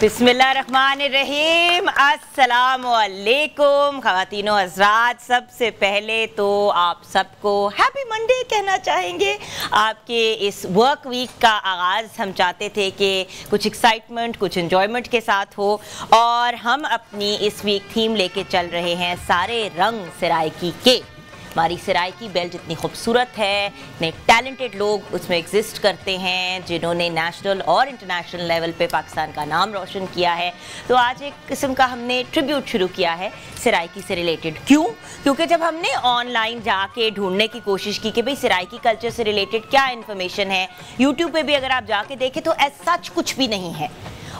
बिस्मिल्लाहिर्रहमानिर्रहीम, अस्सलामुअलैकुम ख़वातीनो हज़रात। सबसे पहले तो आप सबको हैप्पी मंडे कहना चाहेंगे। आपके इस वर्क वीक का आगाज़ हम चाहते थे कि कुछ एक्साइटमेंट, कुछ इन्जॉयमेंट के साथ हो, और हम अपनी इस वीक थीम लेके चल रहे हैं सारे रंग सरायकी के। हमारी सरायकी बेल्ट जितनी खूबसूरत है, इतने टैलेंटेड लोग उसमें एग्जिस्ट करते हैं जिन्होंने नेशनल और इंटरनेशनल लेवल पे पाकिस्तान का नाम रोशन किया है। तो आज एक किस्म का हमने ट्रिब्यूट शुरू किया है सरायकी से रिलेटेड। क्यों? क्योंकि जब हमने ऑनलाइन जाके ढूंढने की कोशिश की कि भाई सरायकी कल्चर से रिलेटेड क्या इन्फॉर्मेशन है, यूट्यूब पर भी अगर आप जाके देखें तो ऐसा सच कुछ भी नहीं है।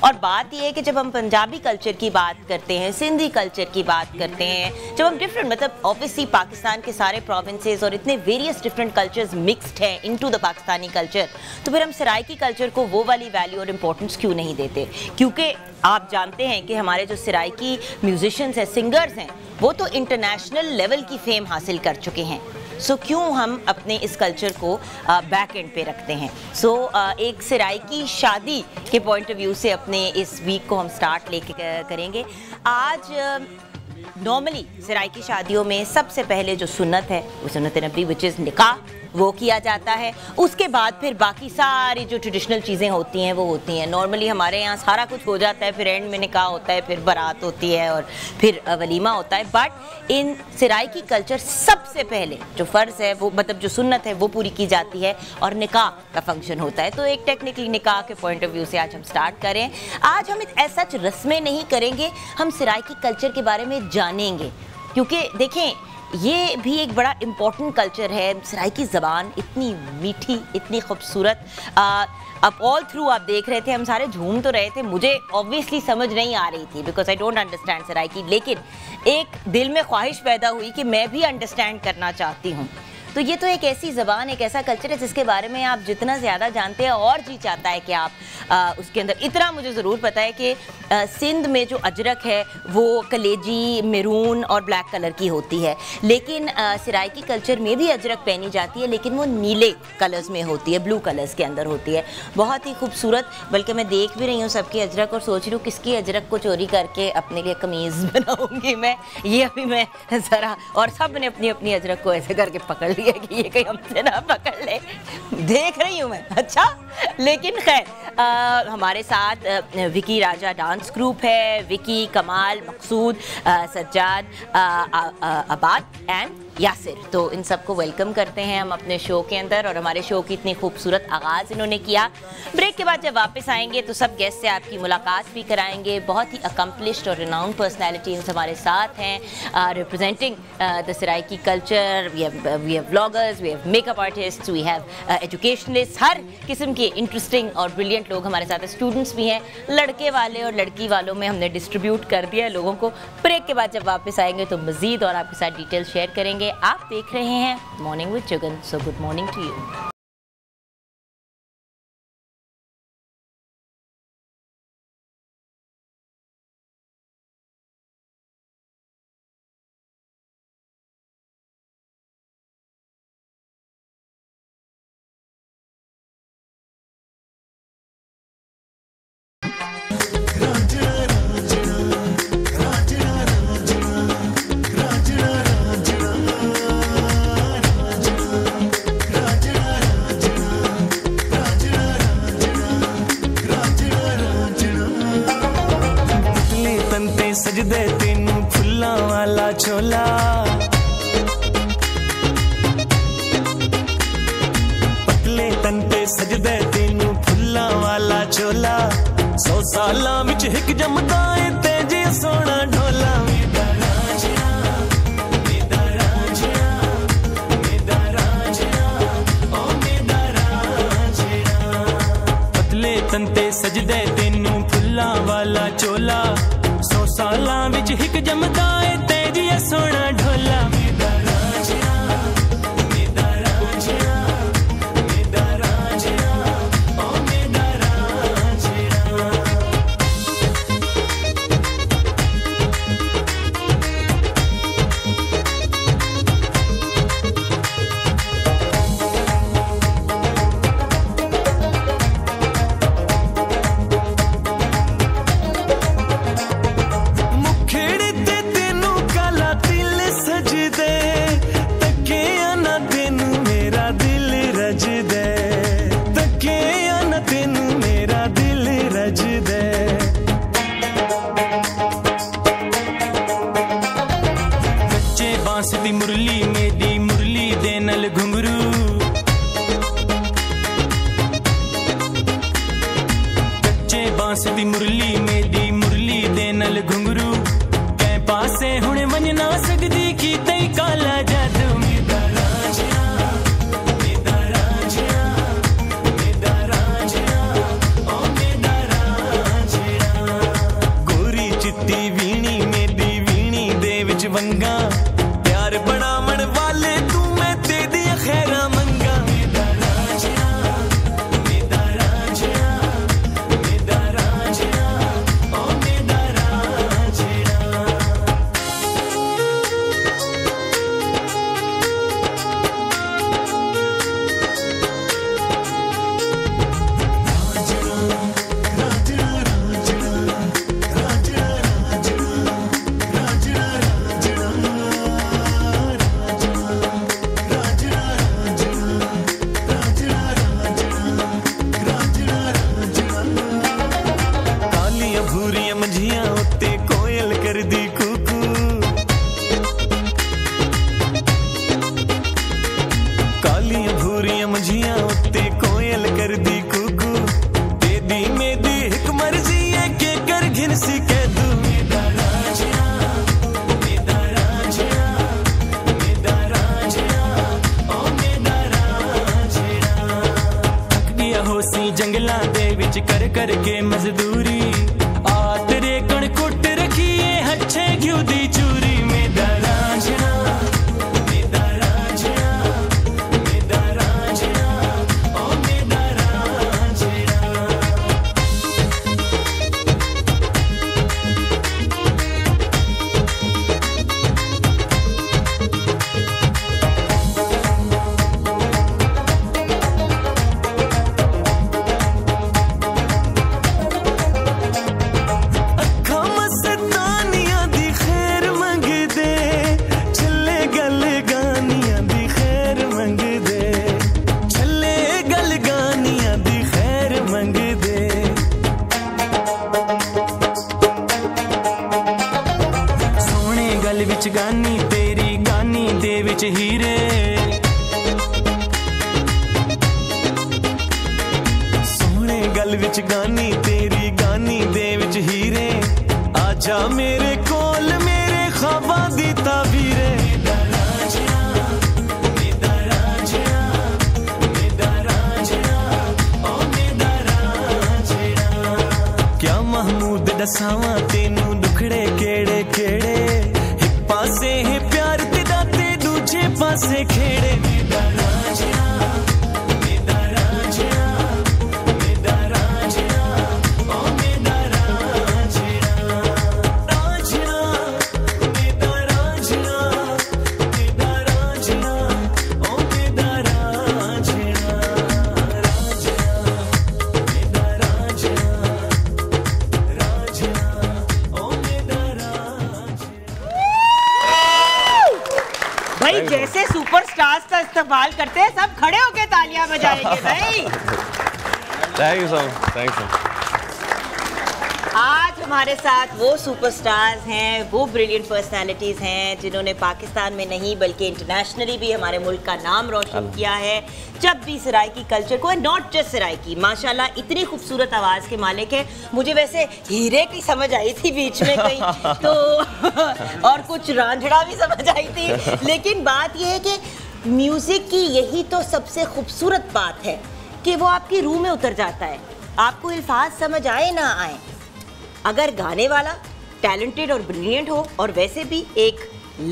और बात यह है कि जब हम पंजाबी कल्चर की बात करते हैं, सिंधी कल्चर की बात करते हैं, जब हम डिफरेंट, मतलब ऑब्वियसली पाकिस्तान के सारे प्रोविंसेस और इतने वेरियस डिफरेंट कल्चर्स मिक्स्ड हैं इनटू द पाकिस्तानी कल्चर, तो फिर हम सरायकी कल्चर को वो वाली वैल्यू और इम्पोर्टेंस क्यों नहीं देते? क्योंकि आप जानते हैं कि हमारे जो सरायकी म्यूजिशंस हैं, सिंगर्स हैं, वो तो इंटरनेशनल लेवल की फेम हासिल कर चुके हैं। सो क्यों हम अपने इस कल्चर को बैक एंड पे रखते हैं? सो एक सरायकी शादी के पॉइंट ऑफ व्यू से अपने इस वीक को हम स्टार्ट लेके करेंगे। आज नॉर्मली सरायकी शादियों में सबसे पहले जो सुन्नत है, वो सुन्नत नबी विच इज़ निकाह, वो किया जाता है। उसके बाद फिर बाकी सारी जो ट्रेडिशनल चीज़ें होती हैं वो होती हैं। नॉर्मली हमारे यहाँ सारा कुछ हो जाता है, फिर एंड में निकाह होता है, फिर बारात होती है और फिर वलीमा होता है। बट इन सरायकी कल्चर सबसे पहले जो फ़र्ज़ है, वो मतलब जो सुन्नत है, वो पूरी की जाती है और निकाह का फंक्शन होता है। तो एक टेक्निकली निकाह के पॉइंट ऑफ व्यू से आज हम स्टार्ट करें। आज हम ऐसा रस्में नहीं करेंगे, हम सरायकी कल्चर के बारे में जानेंगे। क्योंकि देखें, ये भी एक बड़ा इम्पॉर्टेंट कल्चर है। सरायकी ज़बान इतनी मीठी, इतनी खूबसूरत। अब ऑल थ्रू आप देख रहे थे, हम सारे झूम तो रहे थे, मुझे ऑब्वियसली समझ नहीं आ रही थी because I don't understand Saraiki, लेकिन एक दिल में ख्वाहिश पैदा हुई कि मैं भी अंडरस्टैंड करना चाहती हूँ। तो ये तो एक ऐसी ज़बान, एक ऐसा कल्चर है जिसके बारे में आप जितना ज़्यादा जानते हैं और जी चाहता है कि आप उसके अंदर, इतना मुझे ज़रूर पता है कि सिंध में जो अजरक है वो कलेजी, मेरून और ब्लैक कलर की होती है, लेकिन सरायकी कल्चर में भी अजरक पहनी जाती है, लेकिन वो नीले कलर्स में होती है, ब्लू कलर्स के अंदर होती है, बहुत ही खूबसूरत। बल्कि मैं देख भी रही हूँ सबकी अजरक और सोच रही हूँ किसकी अजरक को चोरी करके अपने लिए कमीज़ बनाऊँगी मैं। ये अभी मैं ज़रा, और सब ने अपनी अपनी अजरक को ऐसे करके पकड़ लिया कि ये कहीं हमसे ना पकड़ ले, देख रही हूँ मैं। अच्छा, लेकिन खैर हमारे साथ विकी राजा डांस ग्रुप है, विकी, कमाल, मकसूद, सज्जाद, आबाद एंड यासिर। तो इन सबको वेलकम करते हैं हम अपने शो के अंदर, और हमारे शो की इतनी खूबसूरत आगाज़ इन्होंने किया। ब्रेक के बाद जब वापस आएंगे तो सब गेस्ट से आपकी मुलाकात भी कराएंगे। बहुत ही अकम्पलिश्ड और रिनाउंड पर्सनैलिटीज हमारे साथ हैं, representing the Saraiki culture. We have bloggers, we have makeup artist, we have educationist, हर किस्म के इंटरेस्टिंग और ब्रिलियंट लोग हमारे साथ। स्टूडेंट्स भी हैं, लड़के वाले और लड़की वालों में हमने डिस्ट्रीब्यूट कर दिया है लोगों को। ब्रेक के बाद जब वापस आएंगे तो मज़ीद और आपके साथ डिटेल शेयर करेंगे। आप देख रहे हैं morning with Jugan, so good morning to you. दी मुरली में दी मुरली दे नल घुंगरू कै पासे हुणे मन ना सकदी की तई काला जादू वंगा प्यार बना मन वाले तू मैं दे दिया खैरा मंगा मेरा रांझा मेरा रांझा ओ मेरा सुपरस्टार्स हैं, वो ब्रिलियंट पर्सनालिटीज़ हैं जिन्होंने पाकिस्तान में नहीं बल्कि इंटरनेशनली भी हमारे मुल्क का नाम रोशन किया है। जब भी सरायकी कल्चर को, नॉट जस्ट सरायकी, माशाल्लाह इतनी खूबसूरत आवाज़ के मालिक हैं। मुझे वैसे हीरे की समझ आई थी बीच में कहीं तो और कुछ रांझड़ा भी समझ आई थी, लेकिन बात यह है कि म्यूज़िक की यही तो सबसे खूबसूरत बात है कि वो आपकी रूह में उतर जाता है। आपको अल्फाज समझ आए ना आए, अगर गाने वाला टैलेंटेड और ब्रिलियंट हो, और वैसे भी एक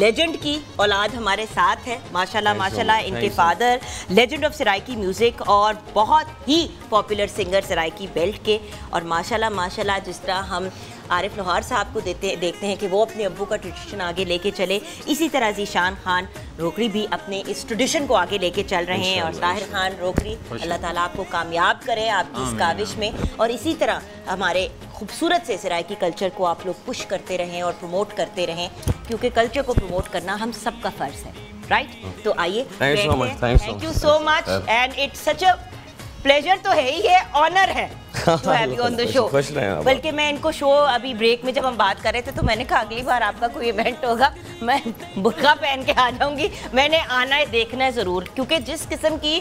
लेजेंड की औलाद हमारे साथ है माशाल्लाह माशाल्लाह। इनके father legend of Saraiki music और बहुत ही पॉपुलर सिंगर सरायकी बेल्ट के, और माशाल्लाह माशाल्लाह जिस तरह हम आरिफ लोहार साहब को देखते हैं कि वो अपने अब्बू का ट्रेडिशन आगे लेके चले, इसी तरह ज़िशान खान रोखड़ी भी अपने इस ट्रेडिशन को आगे लेके चल रहे हैं। और ताहिर खान रोखड़ी, अल्लाह ताला आपको कामयाब करे आपकी इस काविश में, और इसी तरह हमारे खूबसूरत से सरायकी कल्चर को आप लोग पुश करते रहें और प्रमोट करते रहें, क्योंकि कल्चर को प्रमोट करना हम सब का फ़र्ज़ है, राइट। तो आइए, thank you so much and it's such a pleasure तो है ही है, ऑनर है to have you on the show. बल्कि मैं इनको शो अभी ब्रेक में जब हम बात कर रहे थे तो मैंने कहा अगली बार आपका कोई इवेंट होगा मैं बुर्का पहन के आ जाऊंगी, मैंने आना है देखना है ज़रूर, क्योंकि जिस किस्म की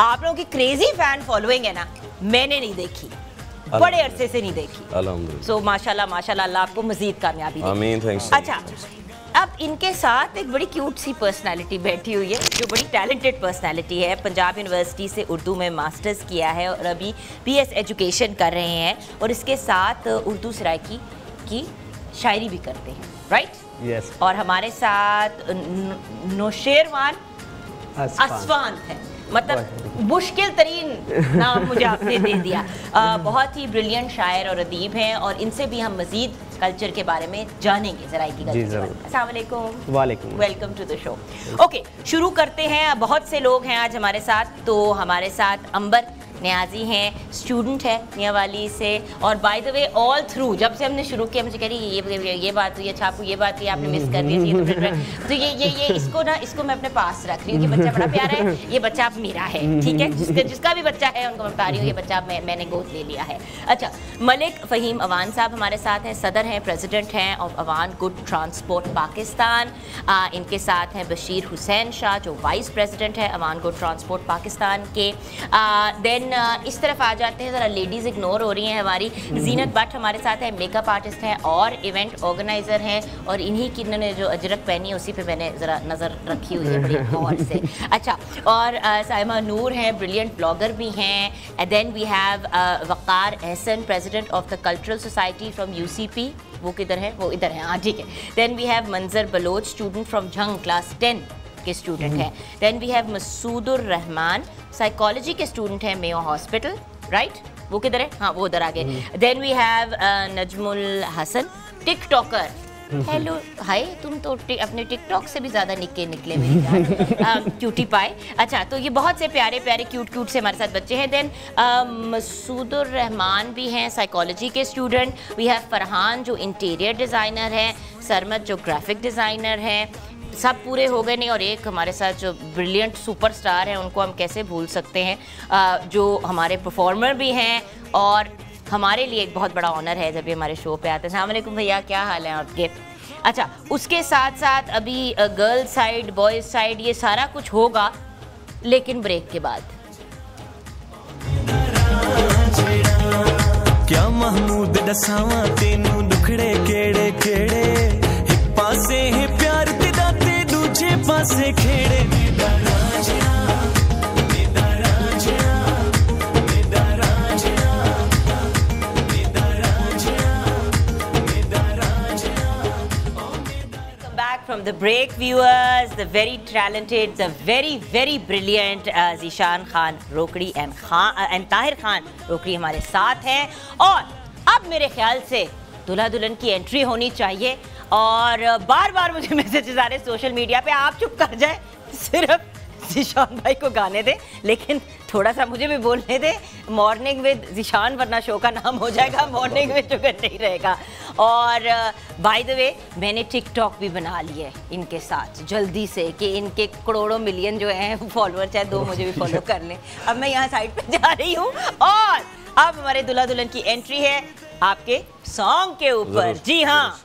आप लोगों की क्रेजी फैन फॉलोइंग है ना, मैंने नहीं देखी। बड़े अरसे से नहीं देखी। अलहमदुलिल्लाह। सो माशाल्लाह माशाल्लाह, अल्लाह आपको मजीद कामयाबी दे। आमीन, थैंक्स। अच्छा, अब इनके साथ एक बड़ी क्यूट सी पर्सनालिटी बैठी हुई है जो बड़ी टैलेंटेड पर्सनालिटी है। पंजाब यूनिवर्सिटी से उर्दू में मास्टर्स किया है और अभी BS एजुकेशन कर रहे हैं और इसके साथ उर्दू सरायकी की शायरी भी करते हैं, राइट? यस। और हमारे साथ नौशेरवान असफान है, मतलब मुश्किल तरीन नाम मुझे आपने दे दिया। बहुत ही ब्रिलियंट शायर और अदीब हैं और इनसे भी हम मजीद कल्चर के बारे में जानेंगे, ज़राइकी कल्चर। अस्सलाम वालेकुम। वालेकुम। Welcome to the show. Okay, शुरू करते हैं। बहुत से लोग हैं आज हमारे साथ, तो हमारे साथ अंबर न्याजी हैं, स्टूडेंट है नियावाली से। और by the way all through जब से हमने शुरू किया मुझे कह रही ये बात हुई, अच्छा आपको ये बात हुई, आपने मिस कर दी तो ये इसको ना इसको मैं अपने पास रख रही हूँ कि बच्चा बड़ा प्यारा है, ये बच्चा आप मेरा है, ठीक है? जिसका भी बच्चा है उनको मैं बता रही हूँ ये बच्चा आप मैंने गोद ले लिया है। अच्छा, मलिक फ़हीम अवान साहब हमारे साथ हैं, सदर हैं, प्रेजिडेंट हैं of Awan good transport Pakistan. इनके साथ हैं बशीर हुसैन शाह जो वाइस प्रेजिडेंट है अवान गुड ट्रांसपोर्ट पाकिस्तान के। देन इस तरफ आ जाते हैं, ज़रा लेडीज़ इग्नोर हो रही हैं हमारी। जीनत भट्ट हमारे साथ है, मेकअप आर्टिस्ट हैं और इवेंट ऑर्गेनाइज़र हैं और इन्हीं की इन्होंने जो अजरक पहनी है उसी पे मैंने ज़रा नज़र रखी हुई है बड़ी गौर से। अच्छा, और साइमा नूर हैं, ब्रिलियंट ब्लॉगर भी हैं। And then we have Waqar Ehsan, president of the cultural society from UCP। वो किधर है? वो इधर है, हाँ ठीक है। Then we have Manzar Baloch, student from Jhang, class 10 के स्टूडेंट हैं। Then we have Masood ur Rehman, psychology के स्टूडेंट हैं मेयो हॉस्पिटल, राइट? वो किधर है? हाँ वो उधर आगे। Then we have Najmul Hasan, TikToker. Hello hi, तुम तो अपने टिकटॉक से भी ज़्यादा निकले मेरे यार, क्यूटी पाए। अच्छा, तो ये बहुत से प्यारे प्यारे क्यूट से हमारे साथ बच्चे हैं। देन मसूद उर रहमान भी हैं, साइकोलॉजी के स्टूडेंट। वी हैव फरहान जो इंटीरियर डिज़ाइनर हैं, सरमद जो ग्राफिक डिज़ाइनर हैं। सब पूरे हो गए नहीं, और एक हमारे साथ जो ब्रिलियंट सुपरस्टार हैं उनको हम कैसे भूल सकते हैं, जो हमारे परफॉर्मर भी हैं और हमारे लिए एक बहुत बड़ा ऑनर है जब ये हमारे शो पे आते हैं। अस्सलाम वालेकुम भैया, क्या हाल है आपके? अच्छा, उसके साथ साथ अभी गर्ल साइड, बॉयज़ साइड, ये सारा कुछ होगा लेकिन ब्रेक के बाद। क्या महमूद दसावा तेनू दुखड़े केड़े केड़े, एक पासे है प्यार पासे खेड़े from the break viewers, the very talented, the very brilliant Zishan Khan Rokhdi and Tahir Khan Rokhdi हमारे साथ हैं। और अब मेरे ख्याल से दूल्हा दुल्हन की एंट्री होनी चाहिए। और बार बार मुझे मैसेजेस आ रहे सोशल मीडिया पे, आप चुप कर जाए, सिर्फ ज़िशान भाई को गाने दे, लेकिन थोड़ा सा मुझे भी बोलने दे। मॉर्निंग विद ज़िशान, वरना शो का नाम हो जाएगा मॉर्निंग विद जुगन नहीं रहेगा। और बाय द वे मैंने टिकटॉक भी बना लिए इनके साथ जल्दी से कि इनके करोड़ों मिलियन जो हैं फॉलोअर, चाहे 2 मुझे भी फॉलो कर लें। अब मैं यहाँ साइड पर जा रही हूँ और अब हमारे दुल्हा दुल्हन की एंट्री है आपके सॉन्ग के ऊपर। जी हाँ,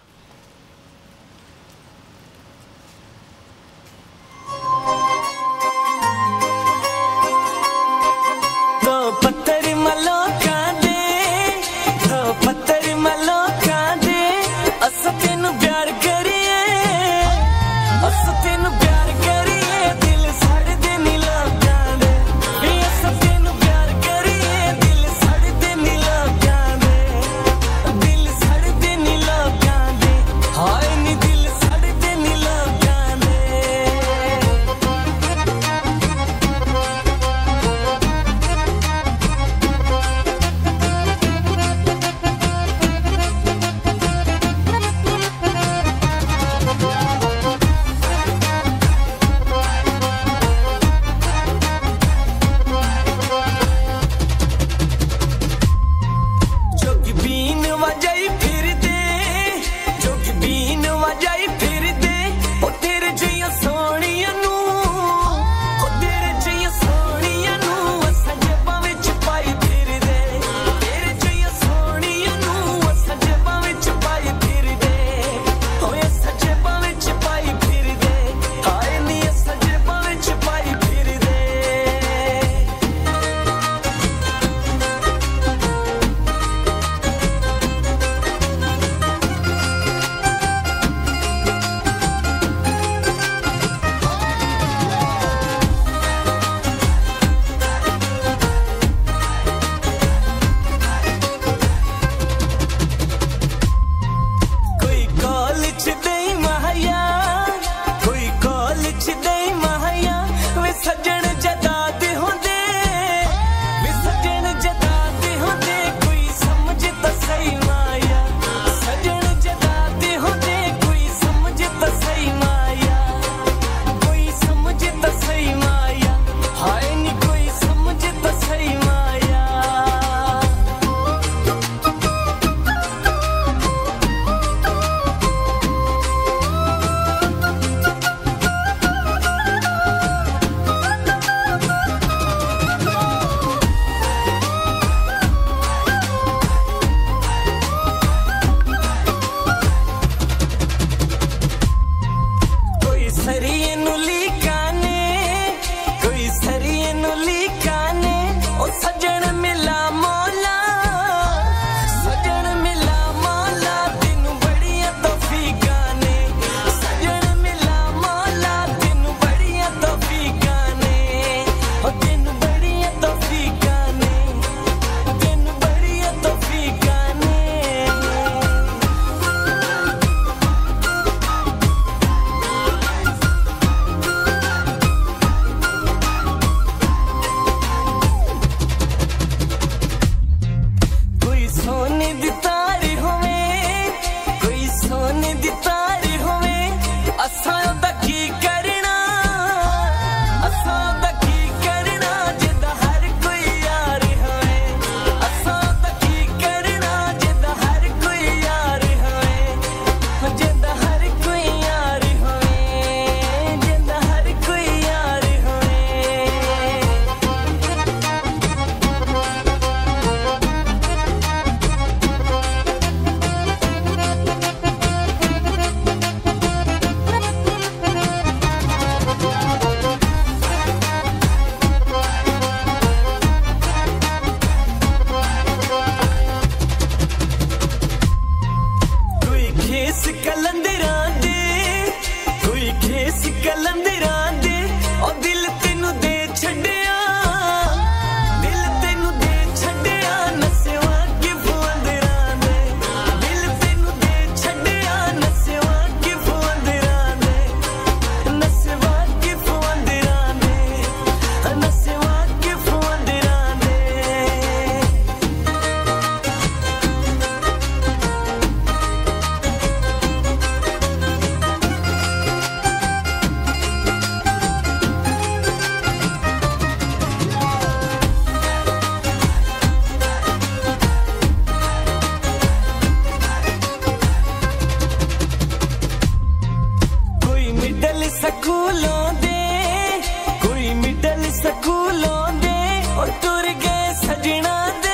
ਸਕੂਲੋਂ ਦੇ ਉਹ ਤੁਰ ਗਏ ਸਜਣਾ ਦੇ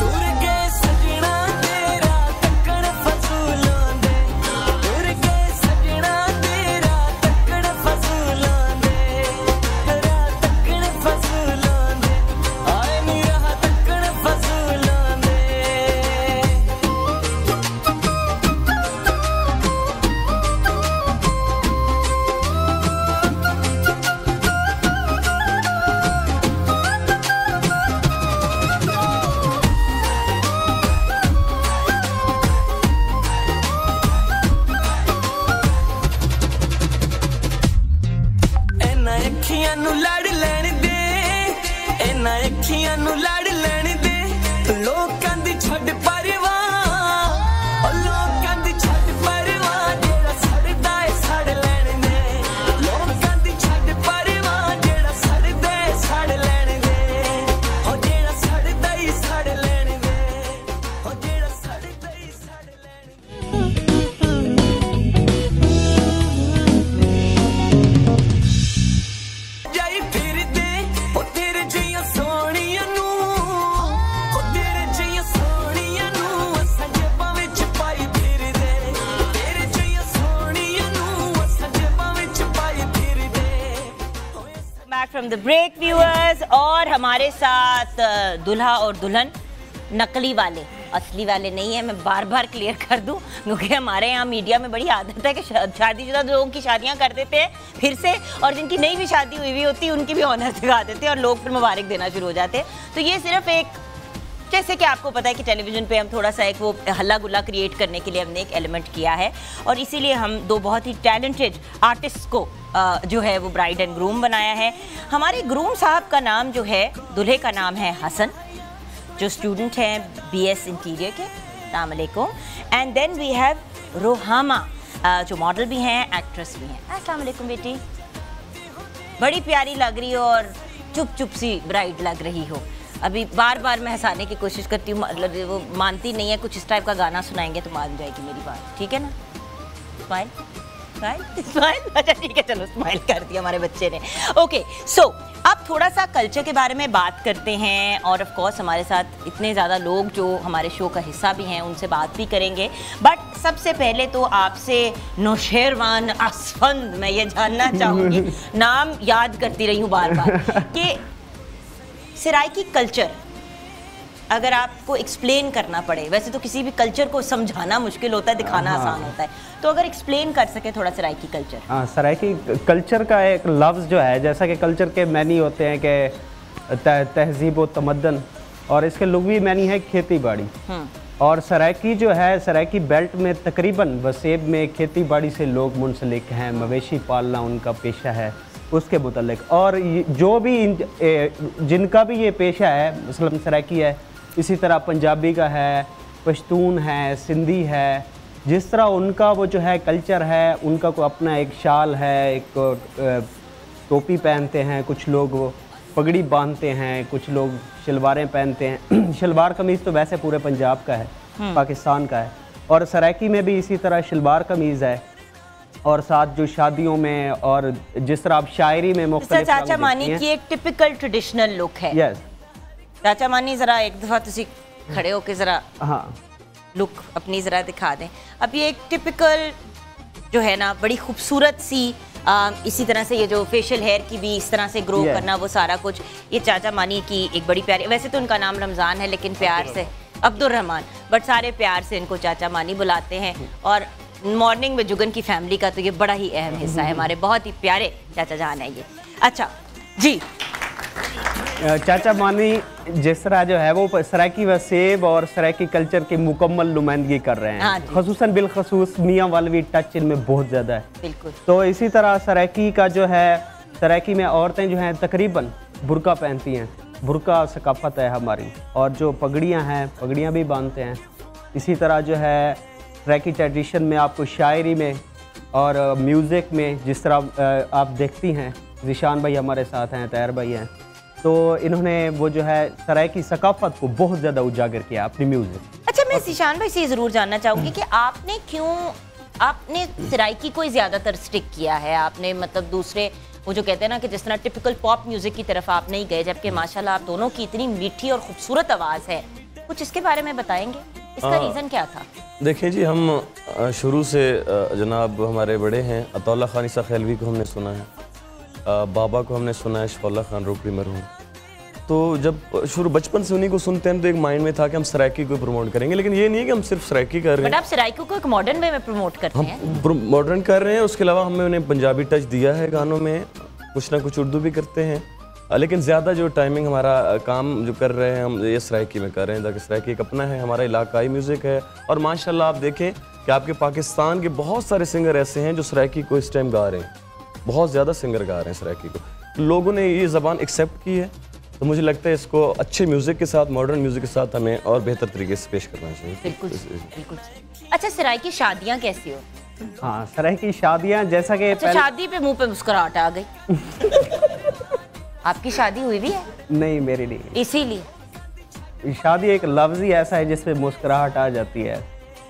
ਤੁਰ ਗਏ ਸਜਣਾ ਤੇਰਾ ਤੱਕੜ ਫਜ਼ੂਲਾਂ ਦੇ ਤੁਰ ਗਏ ਸਜਣਾ ਤੇਰਾ ਤੱਕੜ ਫਜ਼ੂਲਾਂ ਦੇ ਤੇਰਾ ਤੱਕੜ ਫਜ਼ੂਲਾਂ ਦੇ ਆਏ ਨੀ ਰਹਾ ਤੱਕੜ ਫਜ਼ੂਲਾਂ ਦੇ ਇਹਨਾਂ ਅੱਖੀਆਂ ਨੂੰ ਲੜ ਲੈਣ ਦੇ ਇਹਨਾਂ ਅੱਖੀਆਂ ਨੂੰ ਲੜ ਲੈਣ ਦੇ ਲੋਕਾਂ ਦੀ ਛੱਡ ਪਰਵਾਹ ਉਹ ਲੋਕਾਂ ਦੀ ਛੱਡ ਪਰਵਾਹ ਜਿਹੜਾ ਸੜਦਾ ਏ ਸੜ ਲੈਣ ਦੇ ਲੋਕਾਂ ਦੀ ਛੱਡ ਪਰਵਾਹ ਜਿਹੜਾ ਸੜਦਾ ਏ ਸੜ ਲੈਣ ਦੇ ਉਹ ਜਿਹੜਾ ਸੜਦਾ ਈ ਸੜ ਲੈਣ ਦੇ ਉਹ ਜਿਹੜਾ ਸੜਦਾ ਈ ਸੜ ਲੈਣ ਦੇ। ਜਾਈ ਫਿਰਦੇ ਉਹ ਤੇਰੇ ਜਿਹੀਆਂ ਸੋਹਣੀਆਂ ਨੂੰ ਉਹ ਤੇਰੇ ਜਿਹੀਆਂ ਸੋਹਣੀਆਂ ਨੂੰ ਅਸਾਂ ਜੇਬਾਂ ਵਿੱਚ ਪਾਈ ਫਿਰਦੇ ਤੇਰੇ ਜਿਹੀਆਂ ਸੋਹਣੀਆਂ ਨੂੰ ਅਸਾਂ ਜੇਬਾਂ ਵਿੱਚ ਪਾਈ ਫਿਰਦੇ ਓਏ back from the break viewers. और हमारे साथ दुल्हा और दुल्हन नकली वाले असली वाले नहीं है, मैं बार बार क्लियर कर दूं क्योंकि हमारे यहाँ मीडिया में बड़ी आदत है कि शादीशुदा लोगों की शादियाँ कर देते हैं फिर से, और जिनकी नई भी शादी हुई हुई होती है उनकी भी ऑनर दिखा देते हैं और लोग फिर मुबारक देना शुरू हो जाते हैं। तो ये सिर्फ एक, जैसे कि आपको पता है कि टेलीविज़न पे हम थोड़ा सा एक वो हल्ला गुल्ला क्रिएट करने के लिए हमने एक एलिमेंट किया है और इसीलिए हम दो बहुत ही टैलेंटेड आर्टिस्ट को जो है वो ब्राइड एंड ग्रूम बनाया है। हमारे ग्रूम साहब का नाम जो है, दूल्हे का नाम है हसन, जो स्टूडेंट हैं BS इंटीरियर के। अस्सलाम वालेकुम। And then we have Rohama, जो मॉडल भी हैं एक्ट्रेस भी हैं। अस्सलाम वालेकुम बेटी, बड़ी प्यारी लग रही हो और चुप चुप सी ब्राइड लग रही हो। अभी बार बार मैं हंसाने की कोशिश करती हूँ, मतलब वो मानती नहीं है। कुछ इस टाइप का गाना सुनाएंगे तो मान जाएगी मेरी बात, ठीक है ना? स्माइल स्माइल स्माइल, अच्छा ठीक है, चलो स्माइल कर दिया हमारे बच्चे ने। ओके सो अब थोड़ा सा कल्चर के बारे में बात करते हैं और ऑफ कोर्स हमारे साथ इतने ज़्यादा लोग जो हमारे शो का हिस्सा भी हैं उनसे बात भी करेंगे। बट सबसे पहले तो आपसे नौशेरवान असफल, मैं ये जानना चाहूँगी, नाम याद करती रही हूँ बार बार, कि सराइकी कल्चर अगर आपको एक्सप्लेन करना पड़े, वैसे तो किसी भी कल्चर को समझाना मुश्किल होता है, दिखाना आसान होता है, तो अगर एक्सप्लेन कर सके थोड़ा सराइकी कल्चर। हाँ, सराइकी कल्चर का एक लफ्ज़ जो है, जैसा कि कल्चर के मैनी होते हैं कि तहजीब व तमद्दन, और इसके लुगवी मैनी है खेती बाड़ी। और सराइकी जो है, सराइकी बेल्ट में तकरीबन वसेब में खेती बाड़ी से लोग मुंसलिक हैं, मवेशी पालना उनका पेशा है उसके मुतलक। और जो भी जिनका भी ये पेशा है, मसलन सराइकी है, इसी तरह पंजाबी का है, पश्तून है, सिंधी है, जिस तरह उनका वो जो है कल्चर है, उनका को अपना एक शाल है, एक टोपी पहनते हैं, कुछ लोग वो पगड़ी बांधते हैं, कुछ लोग शलवारें पहनते हैं। शलवार कमीज़ तो वैसे पूरे पंजाब का है, पाकिस्तान का है, और सराइकी में भी इसी तरह शलवार कमीज़ है। और साथ जो शादियों में और जिस तरह आप शायरी में मुख्तलिफ चाचा मानी की एक टिपिकल ट्रेडिशनल लुक है। यस चाचा मानी, जरा एक दफ़ा तुसी खड़े होके जरा हाँ लुक अपनी जरा दिखा दें। अब ये एक टिपिकल जो है ना, बड़ी खूबसूरत सी इसी तरह से ये जो फेशियल हेयर की भी इस तरह से ग्रो करना, वो सारा कुछ ये चाचा मानी की एक बड़ी प्यारी, वैसे तो उनका नाम रमज़ान है लेकिन प्यार से अब्दुलरहमान, बट सारे प्यार से इनको चाचा मानी बुलाते हैं। और मॉर्निंग में जुगन की फैमिली का तो ये बड़ा ही अहम हिस्सा है, हमारे बहुत ही प्यारे चाचा जान है ये। अच्छा जी, चाचा मानी जिस तरह जो है वो सराइकी वसेब और सराइकी कल्चर की मुकम्मल नुमाइंदगी कर रहे हैं। हाँ, खसूसन बिलखसूस मियाँ वालवी टच इनमें बहुत ज़्यादा है। बिल्कुल। तो इसी तरह सराइकी का जो है, सराइकी में औरतें जो हैं तकरीबन बुरका पहनती हैं, बुरका सकाफत है हमारी। और जो पगड़ियाँ हैं, पगड़ियाँ भी बांधते हैं। इसी तरह जो है सराइकी ट्रेडिशन में आपको शायरी में और म्यूज़िक में, जिस तरह आप देखती हैं, जिशान भाई हमारे साथ हैं, तैर भाई हैं, तो इन्होंने वो जो है सराइकी सकाफत को बहुत ज़्यादा उजागर किया अपनी म्यूज़िक। अच्छा, मैं जिशान भाई से ज़रूर जानना चाहूँगी कि आपने क्यों, आपने सराइकी को ही ज़्यादातर स्टिक किया है, आपने मतलब दूसरे वो जो कहते हैं ना कि जिस तरह टिपिकल पॉप म्यूज़िक की तरफ आप नहीं गए, जबकि माशाल्लाह आप दोनों की इतनी मीठी और खूबसूरत आवाज़ है, कुछ इसके बारे में बताएंगे, इसका रीज़न क्या था? देखिए जी, हम शुरू से जनाब हमारे बड़े हैं अताउल्लाह खान ईसा खैलवी को हमने सुना है, बाबा को हमने सुना है, शफाउल्लाह खान रोकड़ी मरहूम। तो जब शुरू बचपन से उन्हीं को सुनते हैं तो एक माइंड में था कि हम सरायकी को प्रमोट करेंगे, लेकिन ये नहीं है कि हम सिर्फ सरायकी कर रहे हैं। बट आप सरायकी को एक मॉडर्न वे में प्रमोट करते हैं। मॉडर्न कर रहे हैं, उसके अलावा हमने उन्हें पंजाबी टच दिया है गानों में, कुछ ना कुछ उर्दू भी करते हैं, लेकिन ज़्यादा जो टाइमिंग हमारा काम जो कर रहे हैं हम ये सरायकी में कर रहे हैं, ताकि सरायकी एक अपना है, हमारा इलाकाई म्यूज़िक है। और माशाल्लाह आप देखें कि आपके पाकिस्तान के बहुत सारे सिंगर ऐसे हैं जो सरायकी को इस टाइम गा रहे हैं, बहुत ज़्यादा सिंगर गा रहे हैं सरायकी को, लोगों ने ये ज़बान एक्सेप्ट की है। तो मुझे लगता है इसको अच्छे म्यूज़िक के साथ, मॉडर्न म्यूज़िक के साथ हमें और बेहतर तरीके से पेश करना चाहिए। बिल्कुल बिल्कुल। अच्छा, सरायकी शादियाँ कैसी हो? हाँ, सरायकी शादियाँ जैसा कि अच्छा, शादी पे मुंह पे मुस्कुराहट आ गई। आपकी शादी हुई भी है? नहीं, मेरी नहीं। इसीलिए शादी एक लफ्ज ही ऐसा है जिसपे मुस्कुराहट आ जाती है,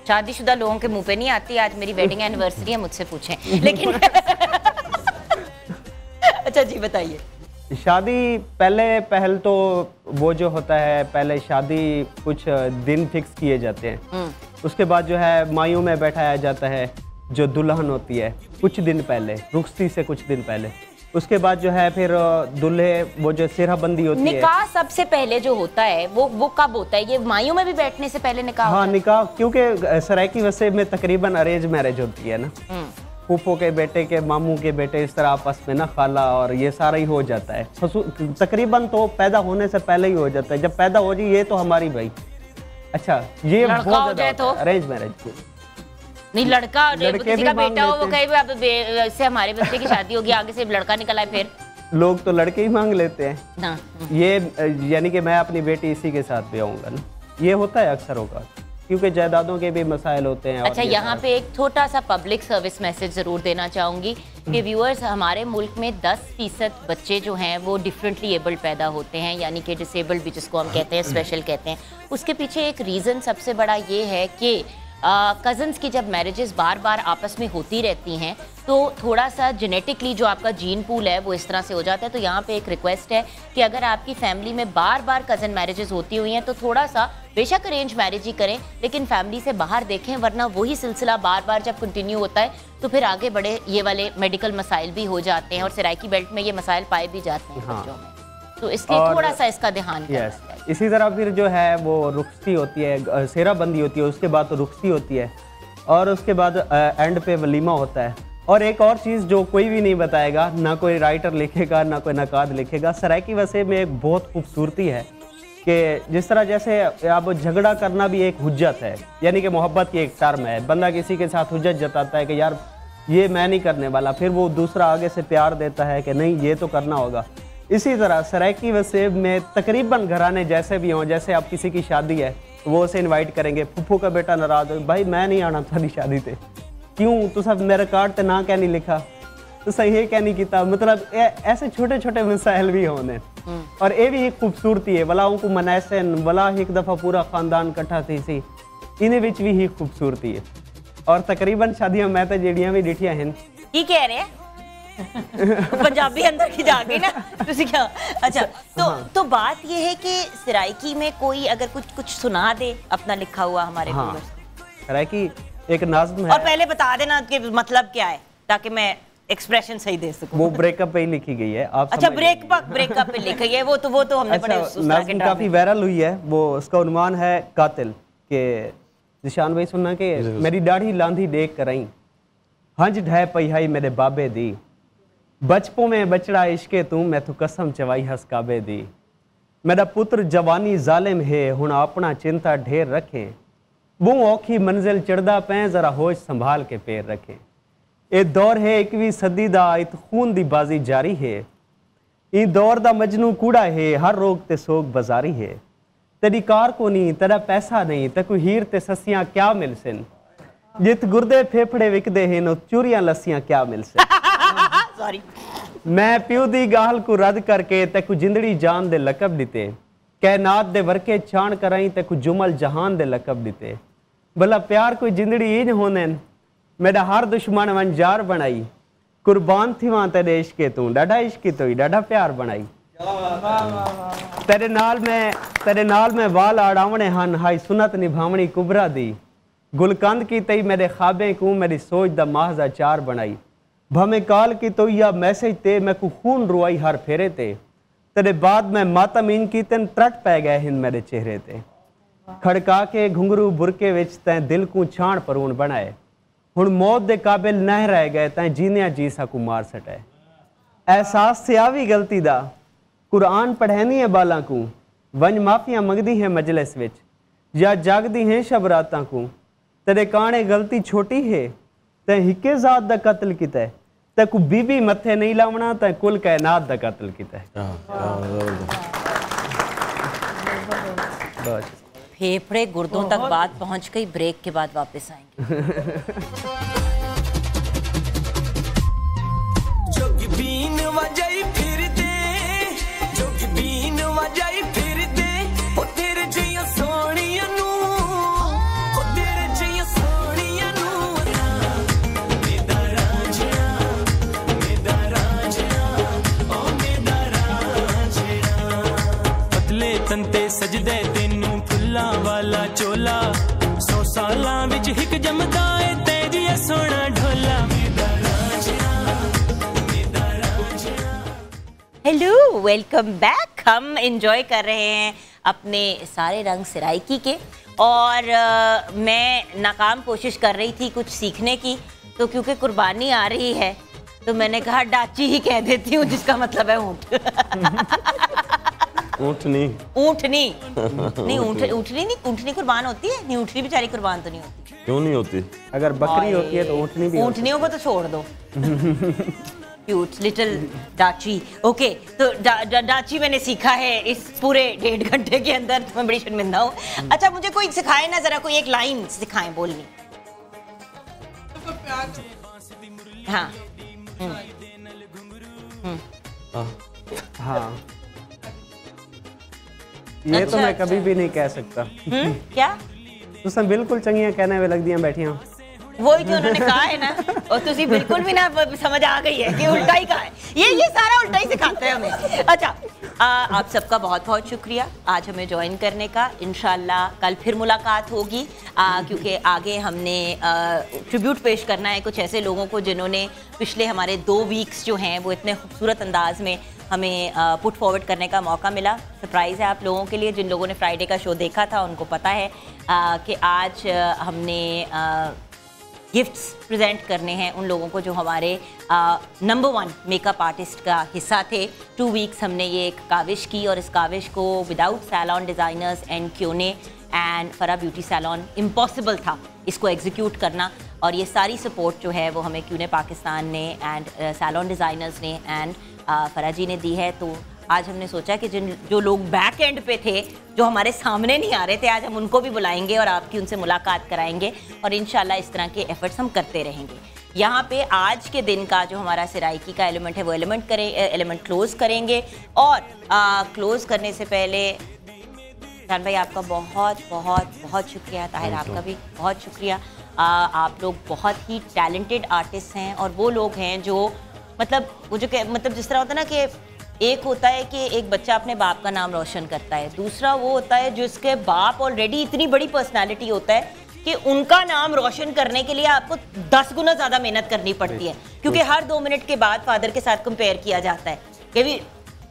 शादीशुदा लोगों के मुँह पे नहीं आती। आज मेरी वेडिंग एनिवर्सरी है, मुझसे पूछें। लेकिन अच्छा जी बताइए, शादी पहले पहल तो वो जो होता है, पहले शादी कुछ दिन फिक्स किए जाते हैं, उसके बाद जो है मायूं में बैठाया जाता है जो दुल्हन होती है कुछ दिन पहले, रुखसती से कुछ दिन पहले। उसके बाद जो है फिर दूल्हे वो जो सिरहबंदी होती है। निकाह सबसे पहले जो होता है वो कब होता है? ये मायूं में भी बैठने से पहले निकाह? हाँ निकाह, क्योंकि सरायकी वैसे में तकरीबन अरेंज मैरिज होती है ना, फूफो के बेटे के मामू के बेटे इस तरह आपस में ना खाला और ये सारा ही हो जाता है तकरीबन, तो पैदा होने से पहले ही हो जाता है। जब पैदा हो जी ये तो हमारी भाई, अच्छा ये बहुत ज़्यादा अरेंज मैरिज नहीं, लड़का किसी का बेटा हो वो कहे आप से हमारे बच्चे की शादी होगी, आगे से लड़का निकला है, फिर लोग तो लड़के ही मांग लेते हैं। ये यानी कि मैं अपनी बेटी इसी के साथ भी आऊँगा ना, ये होता है अक्सर होगा, क्योंकि जायदादों के भी मसाइल होते हैं। अच्छा, यहाँ पे एक छोटा सा पब्लिक सर्विस मैसेज ज़रूर देना चाहूँगी कि व्यूअर्स, हमारे मुल्क में 10% बच्चे जो हैं वो डिफरेंटली एबल्ड पैदा होते हैं, यानी कि डिसेबल्ड भी जिसको हम कहते हैं, स्पेशल कहते हैं। उसके पीछे एक रीज़न सबसे बड़ा ये है कि कज़न्स की जब मैरिजेस बार बार आपस में होती रहती हैं तो थोड़ा सा जेनेटिकली जो आपका जीन पूल है वो इस तरह से हो जाता है। तो यहाँ पे एक रिक्वेस्ट है कि अगर आपकी फैमिली में बार बार कज़न मैरिजेस होती हुई हैं तो थोड़ा सा बेशक अरेंज मैरिज ही करें, लेकिन फैमिली से बाहर देखें, वरना वही सिलसिला बार बार जब कंटिन्यू होता है तो फिर आगे बड़े ये वाले मेडिकल मसाइल भी हो जाते हैं, और सरायकी बेल्ट में ये मसाइल पाए भी जाते हैं बच्चों में। तो इसलिए थोड़ा सा इसका ध्यान रखना है। इसी तरह फिर जो है वो रुखसती होती है, सेराबंदी होती है, उसके बाद तो रुखसती होती है, और उसके बाद एंड पे वलीमा होता है। और एक और चीज़ जो कोई भी नहीं बताएगा, ना कोई राइटर लिखेगा ना कोई नक़ाद लिखेगा, सरायकी वैसे में एक बहुत खूबसूरती है कि जिस तरह जैसे आप झगड़ा करना भी एक हुज्जत है, यानी कि मोहब्बत की एक टर्म है, बंदा किसी के साथ हुज्जत जताता है कि यार ये मैं नहीं करने वाला, फिर वो दूसरा आगे से प्यार देता है कि नहीं ये तो करना होगा। इसी तरह सरायकी वसीब में तकरीबन घराने जैसे भी हों, जैसे आप किसी की शादी है तो वो उसे इनवाइट करेंगे, फुफू का बेटा नाराज़ हो, भाई मैं नहीं आना था शादी पे, क्यों तो सब मेरे कार्ड पे ना क्या नहीं लिखा, तो सही है क्या नहीं किया, मतलब ऐसे छोटे छोटे मसाइल भी होने। और ये भी एक खूबसूरती है, वलाओं को मनासन वला एक दफ़ा पूरा ख़ानदान कट्ठा थी, इन्हें बिच भी ही खूबसूरती है। और तकरीबन शादियाँ मैं तो जेडियाँ भी डिठियाँ हैं। ठीक कह रहे हैं, पंजाबी अंदर की जाके ना क्या। अच्छा तो बात ये है कि सरायकी में कोई अगर कुछ सुना दे अपना लिखा हुआ हमारे सरायकी एक नाज़्म है, और पहले बता देना कि मतलब क्या है ताकि मैं एक्सप्रेशन सही दे सकूं। वो ब्रेकअप पे ही लिखी गई है आप। अच्छा ब्रेकअप पे लिखी है वो तो हमने बड़े नाज़्म काफी वायरल हुई है, वो उसका उन्वान है कातिल के। जिशान भाई सुनना के मेरी दाढ़ी लांधी देख कराई हंज ढह पई मेरे बाबे दी बचपो में बचड़ा इश्के तू मैं तो कसम चवाई हस काबे दी मेरा पुत्र जवानी जालिम है हुण अपना चिंता ढेर रखें वो औखी मंजिल चढ़दा पैं जरा होश संभाल के पैर रखें ये दौर है 21वीं सदी दा इत खून दी बाजी जारी है ई दौर दा मजनू कूड़ा है हर रोग ते सोग बाजारी है तेरी कार को नहीं तेरा पैसा नहीं ते कोई हीर ते सस्सियाँ क्या मिलसन जित गुर्दे फेफड़े विकदे हैं चूरियाँ लस्सियाँ क्या मिलसन Sorry. मैं प्यू दी गाल को रद्द करके तेकू जिंदड़ी जान दे लकब दिते कैनात दे वरके छाण कराई तेकू जुमल जहान दे लकब दिते भला प्यार कोई जिंदड़ी इंज होने मेरा हर दुश्मन वंजार बनाई कुर्बान थी वहां तेरे इश्क के, तू डाढ़ा इश्क तो डाढ़ा प्यार बनाई। तेरे नाल मैं वाल आड़ावने हन हाई सुनत निभावनी कुबरा दी, गुलकंद की तई मेरे ख्वाबे को मेरी सोच दा महज आचार बनाई, भमे काल की तो या मैसेज ते मैं को खून रुआई हर फेरे ते, तेरे बाद मैं मातम इन की तेन त्रट पै गए हिंद मेरे चेहरे ते, खड़का के घुंगरू बुरके विच तैं दिल को छाण परून बनाए, हुण मौत दे काबिल न रह गए तैं जीने जी साकू मार सटे। एहसास से आवी गलती दा कुरान पढ़ैनी है बालां को, वंज माफियां मंगदी है मजलिस विच या जागदी है शब रातां को, तेरे काने गलती छोटी है तैं हिके जात दा कत्ल कीता है, तैं को बीबी मथे नहीं लावना तैं कुल कायनात दा कत्ल कीता है। फेफड़े गुर्दों तक बात पहुंच गई, ब्रेक के बाद वापस आएंगे। पतले तंते सजदे तेनू वाला चोला, सौ सालां विच हिक जमदा ए तेरी सोना ढोला। Hello, welcome back. हम एंजॉय कर रहे हैं अपने सारे रंग सरायकी के, और मैं नाकाम कोशिश कर रही थी कुछ सीखने की, तो क्योंकि कुर्बानी आ रही है तो मैंने कहा डाची ही कह देती हूँ, जिसका मतलब है ऊँट। ऊँटनी ऊँटनी नहीं, ऊँटनी नहीं, ऊँटनी कुर्बान होती है नहीं, ऊँटनी बेचारी कुर्बान तो नहीं होती। क्यों नहीं होती? अगर बकरी होती है तो ऊँटनी भी। ऊँटनियों को तो छोड़ दो। Cute little डाची। ओके, तो डाची मैंने सीखा है इस पूरे 1.5 घंटे के अंदर, तो मैं बड़ी शर्मिंदा हूँ। अच्छा, मुझे कोई सिखाए ना जरा, कोई एक लाइन सिखाए बोलनी। हाँ हाँ, ये अच्छा, तो मैं कभी भी नहीं कह सकता। क्या तुसा बिल्कुल चंगियां कहने में लग दिया बैठियां, वही तो उन्होंने कहा है ना, और तुसी बिल्कुल भी ना समझ आ गई है कि उल्टा ही कहा है। ये सारा उल्टा ही सिखाते हैं हमें। अच्छा, आप सबका बहुत बहुत शुक्रिया आज हमें ज्वाइन करने का। इंशाल्लाह कल फिर मुलाकात होगी, क्योंकि आगे हमने ट्रिब्यूट पेश करना है कुछ ऐसे लोगों को जिन्होंने पिछले हमारे 2 वीक्स जो हैं वो इतने खूबसूरत अंदाज में हमें पुट फॉरवर्ड करने का मौका मिला। सरप्राइज़ है आप लोगों के लिए, जिन लोगों ने फ्राइडे का शो देखा था उनको पता है कि आज हमने गिफ्ट्स प्रेजेंट करने हैं उन लोगों को जो हमारे नंबर 1 मेकअप आर्टिस्ट का हिस्सा थे। 2 वीक्स हमने ये एक काविश की, और इस काविश को without salon designers and Keune and Farah beauty salon impossible था इसको एग्जीक्यूट करना, और ये सारी सपोर्ट जो है वो हमें क्यूने पाकिस्तान ने एंड सैलॉन डिज़ाइनर्स ने एंड फराजी ने दी है। तो आज हमने सोचा कि जो लोग बैक एंड पे थे, जो हमारे सामने नहीं आ रहे थे, आज हम उनको भी बुलाएंगे और आपकी उनसे मुलाकात कराएंगे, और इंशाल्लाह इस तरह के एफर्ट्स हम करते रहेंगे। यहाँ पे आज के दिन का जो हमारा सरायकी का एलिमेंट है वो एलिमेंट क्लोज़ करेंगे, और क्लोज़ करने से पहले जान भाई आपका बहुत बहुत बहुत शुक्रिया, ताहिर आपका भी बहुत शुक्रिया। आप लोग बहुत ही टैलेंटेड आर्टिस्ट हैं, और वो लोग हैं जो मतलब वो जिस तरह होता है ना कि एक होता है कि एक बच्चा अपने बाप का नाम रोशन करता है, दूसरा वो होता है जिसके बाप ऑलरेडी इतनी बड़ी पर्सनालिटी होता है कि उनका नाम रोशन करने के लिए आपको 10 गुना ज़्यादा मेहनत करनी पड़ती है, क्योंकि हर 2 मिनट के बाद फादर के साथ कंपेयर किया जाता है कि भी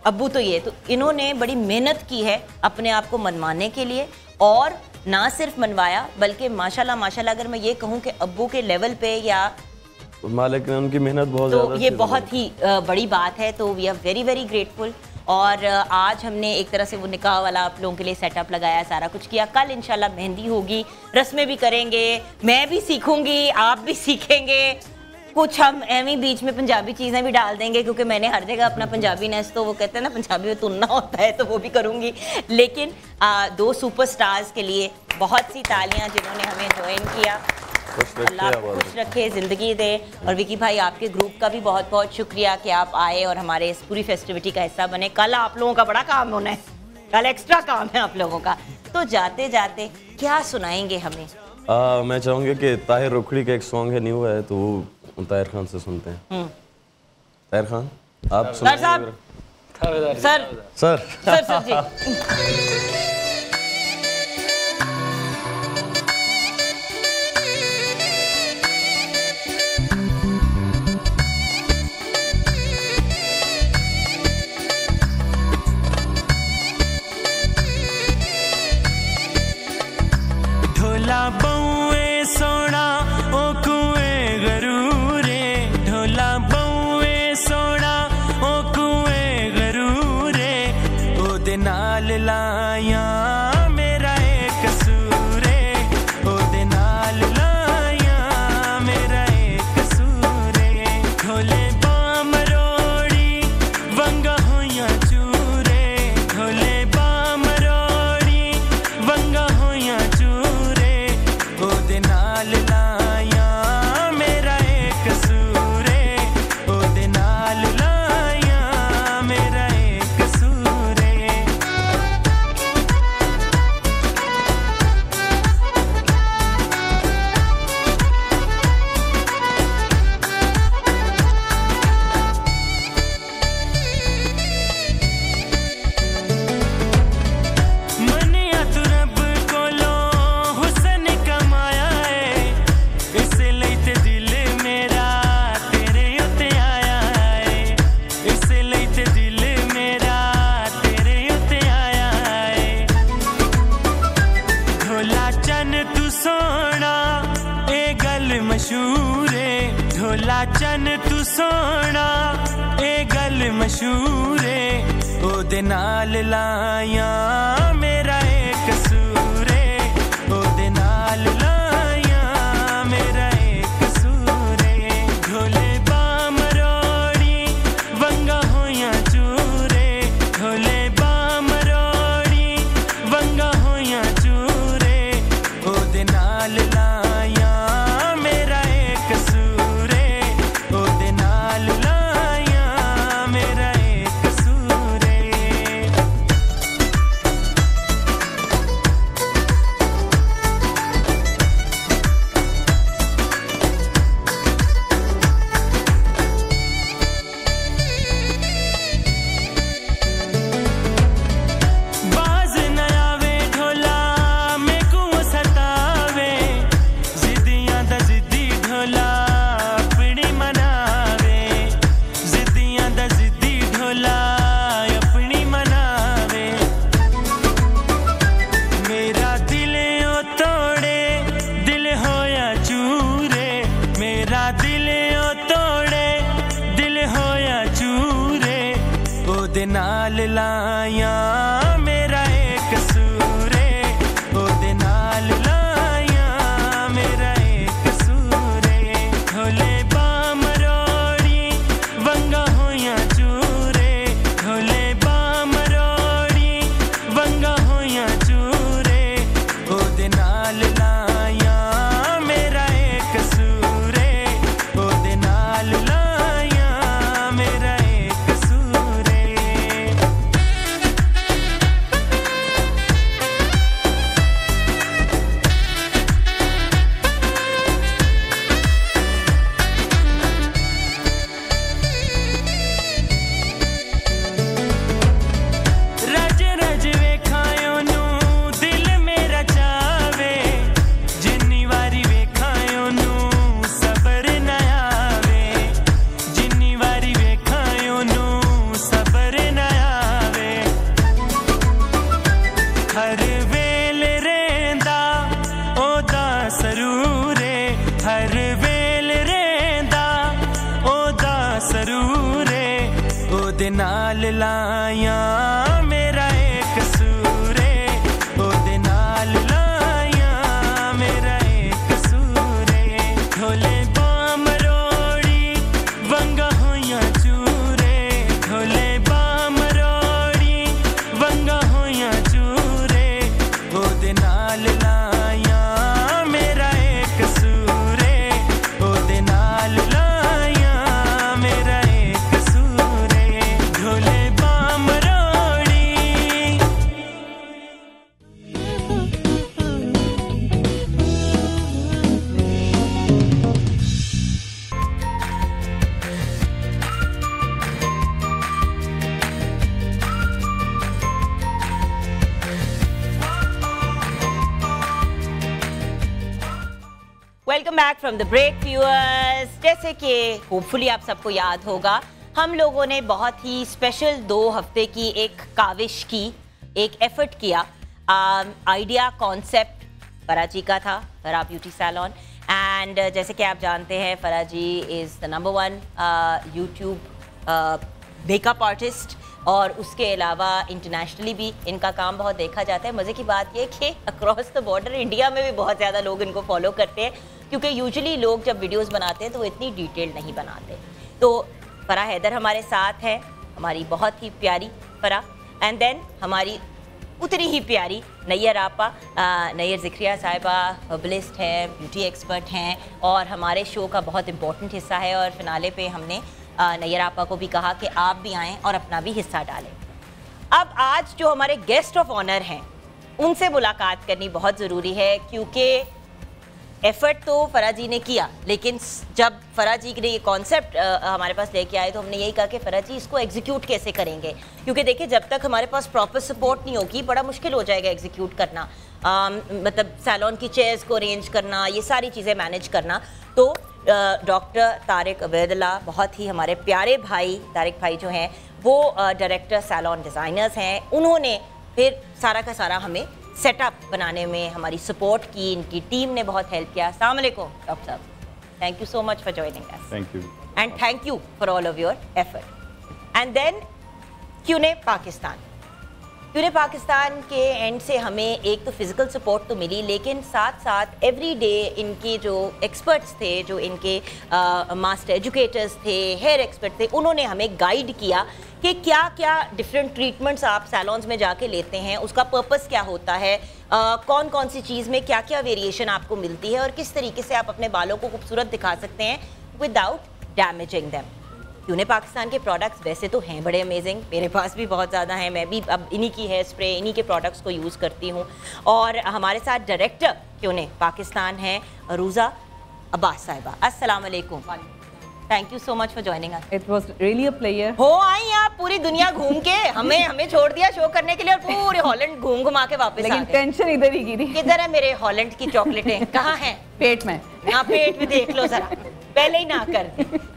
अब्बू तो ये। तो इन्होंने बड़ी मेहनत की है अपने आप को मनवाने के लिए, और ना सिर्फ मनवाया बल्कि माशाल्लाह माशाल्लाह अगर मैं ये कहूँ कि अब्बू के लेवल पे या मालिक ने उनकी मेहनत बहुत ज़्यादा, तो ये बहुत ही बड़ी बात है। तो we are very very grateful, और आज हमने एक तरह से वो निकाह वाला आप लोगों के लिए सेटअप लगाया, सारा कुछ किया। कल इंशाल्लाह मेहंदी होगी, रस्में भी करेंगे, मैं भी सीखूंगी, आप भी सीखेंगे, कुछ हम एवं बीच में पंजाबी चीज़ें भी डाल देंगे, क्योंकि मैंने हर जगह अपना पंजाबी नेस, तो वो कहते हैं ना पंजाबी में तुनना होता है, तो वो भी करूँगी। लेकिन 2 सुपरस्टार्स के लिए बहुत सी तालियाँ जिन्होंने हमें ज्वाइन किया, अल्लाह खुश रखे, ज़िंदगी दे। और विकी भाई आपके ग्रुप का भी बहुत बहुत शुक्रिया कि आप आए और हमारे इस पूरी फेस्टिविटी का हिस्सा बने। कल आप लोगों का बड़ा काम होना है, कल एक्स्ट्रा काम है आप लोगों का। तो जाते जाते क्या सुनाएंगे हमें? मैं चाहूँगी कि ताहिर रोखड़ी का एक सॉन्ग है न्यू है, तो ताहिर खान से सुनते हैं। ताहिर खान आप सुनाइए sir sir sir sir ji. ढोला बउए सोना ओ कुए गरूरे, ढोला बउए सोना ओ कुए गरूरे, ओदे नाल लाया मेरा ए कसूरे, ओदे नाल लाया मेरा ए कसूरे, ढोले बाम रोड़ी वंगा होया चूरे, ढोले बाम रोड़ी वंगा होया चूरे, ओदे नाल लाया मेरा ए कसूरे, ओदे नाल लाया मेरा ए कसूरे। मने तू रब कोलों हुसन कमाया है, इस लई ते दिल मेरा तेरे उत्ते आया है, इस लई ते दिल मेरा तेरे उत्ते आया है, ढोला चन तू सोना ए गल मशहूर है, ढोला चन तू सोना ए गल मशहूर है, ओदे नाल लाया मेरा ए कसूर है, ओदे नाल लाया मेरा ए कसूर है, ढोले बाम रोड़ी वंगा होया चूरे, ढोले बाम रोड़ी वंगा होया चूरे, ओदे नाल लाया मेरा ए कसूर है, ओदे नाल लाया मेरा ए कसूर है। बाज न आवे ढोला मैं कुओं सतावे, जिदियां दा जिद्दी ढोला अपनी मनावे, जिदियां दा जिद्दी ढोला अपनी मनावे, मेरा दिल ओ तोड़े दिल होया चूरे, मेरा दिल ओ तोड़े दिल होया चूरे, ओदे नाल लाया मेरा ए कसूर है, ओदे नाल लाया मेरा ए कसूर है, ढोले बाम रोड़ी वंगा होया चूरे, ढोले बाम रोड़ी वंगा होया चूरे, ओदे नाल लाया मेरा ए कसूर है, ओदे नाल लाया मेरा ए कसूर है। Welcome back from the break viewers. जैसे कि होपफुली आप सबको याद होगा, हम लोगों ने बहुत ही स्पेशल 2 हफ्ते की एक काविश की, एक एफर्ट किया। आइडिया कॉन्सेप्ट प्राची का था, फरा ब्यूटी सैलॉन। एंड जैसे कि आप जानते हैं, Farah ji is the #1 YouTube makeup artist, और उसके अलावा इंटरनेशनली भी इनका काम बहुत देखा जाता है। मज़े की बात यह कि अक्रॉस द बॉर्डर इंडिया में भी बहुत ज़्यादा लोग इनको फॉलो करते हैं, क्योंकि यूजुअली लोग जब वीडियोस बनाते हैं तो वो इतनी डिटेल नहीं बनाते। तो फरा हैदर हमारे साथ है, हमारी बहुत ही प्यारी फरा, एंड देन हमारी उतनी ही प्यारी नैयर आपा, नैयर ज़िक्रिया साहिबा, हर्बलिस्ट हैं, ब्यूटी एक्सपर्ट हैं और हमारे शो का बहुत इंपॉर्टेंट हिस्सा है। और फिनाले पे हमने नैयर आपा को भी कहा कि आप भी आएँ और अपना भी हिस्सा डालें। अब आज जो हमारे गेस्ट ऑफ ऑनर हैं, उनसे मुलाकात करनी बहुत ज़रूरी है, क्योंकि एफ़र्ट तो फरा जी ने किया, लेकिन जब फरा जी ने ये कॉन्सेप्ट हमारे पास लेके आए तो हमने यही कहा कि फरा जी इसको एग्जीक्यूट कैसे करेंगे, क्योंकि देखिए जब तक हमारे पास प्रॉपर सपोर्ट नहीं होगी बड़ा मुश्किल हो जाएगा एग्जीक्यूट करना। मतलब सैलॉन की चेयर्स को अरेंज करना, ये सारी चीज़ें मैनेज करना। तो डॉक्टर तारिक अबेदिल्ला, बहुत ही हमारे प्यारे भाई तारिक भाई जो हैं वो डायरेक्टर सैलॉन डिज़ाइनर्स हैं, उन्होंने फिर सारा का सारा हमें सेटअप बनाने में हमारी सपोर्ट की, इनकी टीम ने बहुत हेल्प किया। अस्सलाम वालेकुम डॉक्टर साहब, thank you so much for joining us. Thank you and thank you for all of your effort. And then Keune Pakistan, Keune Pakistan के एंड से हमें एक तो फिज़िकल सपोर्ट तो मिली, लेकिन साथ साथ एवरी डे इनके जो एक्सपर्ट्स थे, जो इनके मास्टर एजुकेटर्स थे, हेयर एक्सपर्ट थे, उन्होंने हमें गाइड किया कि क्या क्या डिफरेंट ट्रीटमेंट्स आप सैलॉन्स में जाके लेते हैं, उसका पर्पस क्या होता है, कौन कौन सी चीज़ में क्या क्या वेरिएशन आपको मिलती है और किस तरीके से आप अपने बालों को खूबसूरत दिखा सकते हैं without damaging them. Keune Pakistan के प्रोडक्ट्स वैसे तो हैं बड़े अमेजिंग, मेरे पास भी बहुत ज़्यादा हैं, मैं भी अब इन्हीं की हेयर स्प्रे, इन्हीं के प्रोडक्ट्स को यूज़ करती हूँ। और हमारे साथ डायरेक्टर क्यूने पाकिस्तान हैं रूज़ा अब्बास साहिबा। अस्सलाम वालेकुम, thank you so much for joining us. It was really a pleasure. हो आई आप पूरी दुनिया घूम के, हमें हमें छोड़ दिया शो करने के लिए और पूरे हॉलैंड घूम घुमा के वापस आ गए। लेकिन टेंशन इधर ही की थी, किधर है मेरे हॉलैंड की चॉकलेटें, कहाँ हैं? पेट में। हाँ, पेट में देख लो जरा, पहले ही ना कर।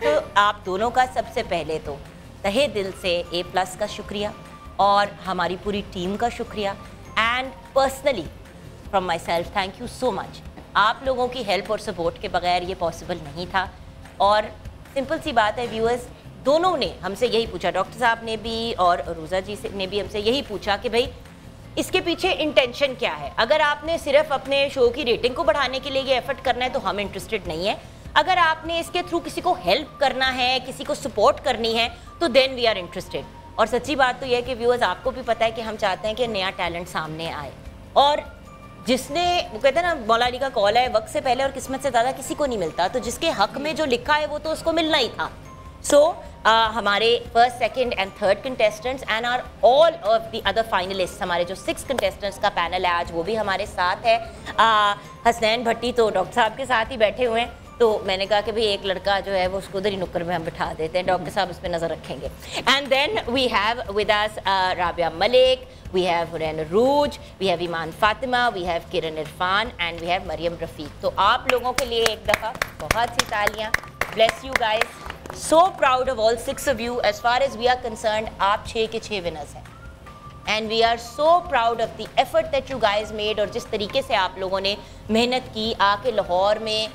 तो आप दोनों का सबसे पहले तो तहे दिल से A+ का शुक्रिया और हमारी पूरी टीम का शुक्रिया, and personally from myself thank you so much. आप लोगों की हेल्प और सपोर्ट के बगैर ये पॉसिबल नहीं था। और सिंपल सी बात है व्यूअर्स, दोनों ने हमसे यही पूछा, डॉक्टर साहब ने भी और रूज़ा जी ने भी हमसे यही पूछा कि भाई इसके पीछे इंटेंशन क्या है। अगर आपने सिर्फ अपने शो की रेटिंग को बढ़ाने के लिए ये एफर्ट करना है तो हम इंटरेस्टेड नहीं है। अगर आपने इसके थ्रू किसी को हेल्प करना है, किसी को सपोर्ट करनी है, तो देन वी आर इंटरेस्टेड। और सच्ची बात तो यह है कि व्यूअर्स आपको भी पता है कि हम चाहते हैं कि नया टैलेंट सामने आए, और जिसने वो कहते हैं ना मौलानी का कॉल है वक्त से पहले और किस्मत से ज़्यादा किसी को नहीं मिलता, तो जिसके हक में जो लिखा है वो तो उसको मिलना ही था। सो हमारे 1st, 2nd and 3rd contestants and are all of the other finalist, हमारे जो 6 कंटेस्टेंट्स का पैनल है आज वो भी हमारे साथ है। हसनैन भट्टी तो डॉक्टर साहब के साथ ही बैठे हुए हैं, तो मैंने कहा कि भाई एक लड़का जो है वो उसको उधर ही नुक्कड़ में हम बिठा देते हैं, डॉक्टर साहब उस पर नज़र रखेंगे। And then we have with us Rabia Malik, we have Huren Rooj, we have Iman Fatima, we have Kishan Irfan and we have Maryam Rafiq. तो आप लोगों के लिए एक दफ़ा बहुत सी तालियाँ। Bless you guys. So proud of all 6 of you. As far as we are concerned, आप 6 के 6 winners हैं. And we are so proud of the effort that you guys made और जिस तरीके से आप लोगों ने मेहनत की आके लाहौर में।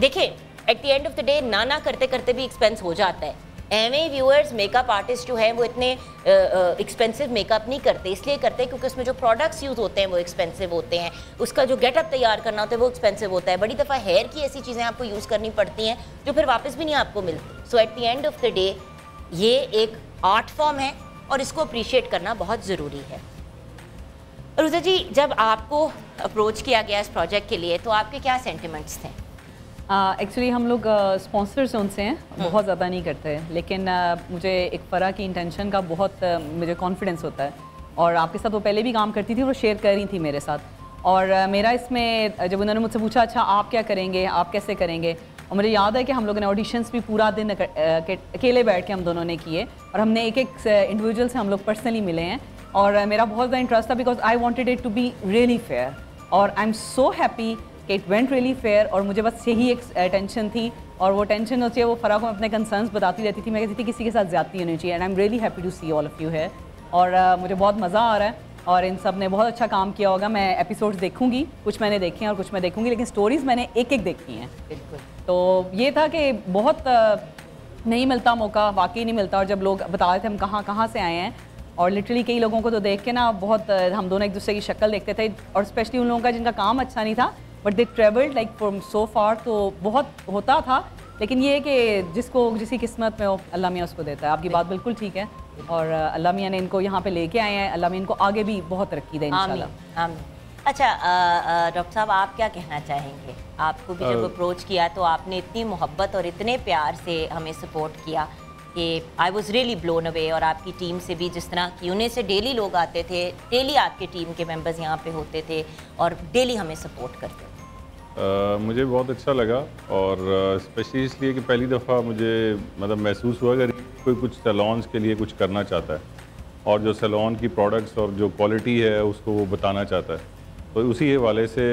देखें, at the end of the day ना करते करते भी expense हो जाता है। एमए व्यूअर्स मेकअप आर्टिस्ट जो हैं वो इतने एक्सपेंसिव मेकअप नहीं करते, इसलिए करते हैं क्योंकि उसमें जो प्रोडक्ट्स यूज़ होते हैं वो एक्सपेंसिव होते हैं, उसका जो गेटअप तैयार करना होता है वो एक्सपेंसिव होता है। बड़ी दफ़ा हेयर की ऐसी चीज़ें आपको यूज़ करनी पड़ती हैं जो फिर वापस भी नहीं आपको मिलती। So at the end of the day ये एक आर्ट फॉर्म है और इसको अप्रिशिएट करना बहुत ज़रूरी है। रूज़ा जी, जब आपको अप्रोच किया गया इस प्रोजेक्ट के लिए तो आपके क्या सेंटिमेंट्स थे? एक्चुअली हम लोग स्पॉन्सर्स उनसे हैं, बहुत ज़्यादा नहीं करते, लेकिन मुझे एक फरा की इंटेंशन का बहुत मुझे कॉन्फिडेंस होता है, और आपके साथ वो पहले भी काम करती थी, वो शेयर कर रही थी मेरे साथ। और मेरा इसमें जब उन्होंने मुझसे पूछा अच्छा आप क्या करेंगे, आप कैसे करेंगे, और मुझे याद है कि हम लोगों ने ऑडिशंस भी पूरा दिन अकेले बैठ के हम दोनों ने किए, और हमने एक एक इंडिविजुअल से हम लोग पर्सनली मिले हैं, और मेरा बहुत ज़्यादा इंटरेस्ट था because I wanted it to be really fair. और I am so happy it went really fair और मुझे बस यही एक टेंशन थी और वो टेंशन होती है वो फ़रा को अपने कंसर्न्स बताती रहती थी। मैं कहती थी किसी के साथ ज़्यादती होनी चाहिए and I am really happy to see all of you है और मुझे बहुत मज़ा आ रहा है और इन सब ने बहुत अच्छा काम किया होगा। मैं एपिसोड्स देखूंगी, कुछ मैंने देखे हैं और कुछ मैं देखूंगी, लेकिन स्टोरीज़ मैंने एक एक देखी हैं। बिल्कुल, तो ये था कि बहुत नहीं मिलता मौका, वाकई नहीं मिलता। और जब लोग बता रहे थे हम कहाँ कहाँ से आए हैं और लिटरली कई लोगों को तो देख के ना बहुत हम दोनों एक दूसरे की शक्ल देखते थे और स्पेशली उन लोगों का जिनका काम अच्छा नहीं था but they travelled like from so far, तो बहुत होता था। लेकिन ये कि जिसको जिसी किस्मत में हो अल्लाह मियाँ उसको देता है। आपकी बात बिल्कुल ठीक है और अल्लाह मियाँ ने इनको यहाँ पे लेके आए हैं, अल्लाह मियाँ इनको आगे भी बहुत तरक्की दे इंशाल्लाह। आमीन। अच्छा डॉक्टर साहब, आप क्या कहना चाहेंगे? आपको भी जब अप्रोच किया तो आपने इतनी मोहब्बत और इतने प्यार से हमें सपोर्ट किया कि I was really blown away. और आपकी टीम से भी जिस तरह क्यूने से डेली लोग आते थे, डेली आपके टीम के मेम्बर्स यहाँ पे होते थे और डेली हमें सपोर्ट करते थे। मुझे बहुत अच्छा लगा और स्पेशली इसलिए कि पहली दफ़ा मुझे मतलब महसूस हुआ अगर कोई कुछ सैलॉन्स के लिए कुछ करना चाहता है और जो सैलॉन की प्रोडक्ट्स और जो क्वालिटी है उसको वो बताना चाहता है, तो उसी हवाले से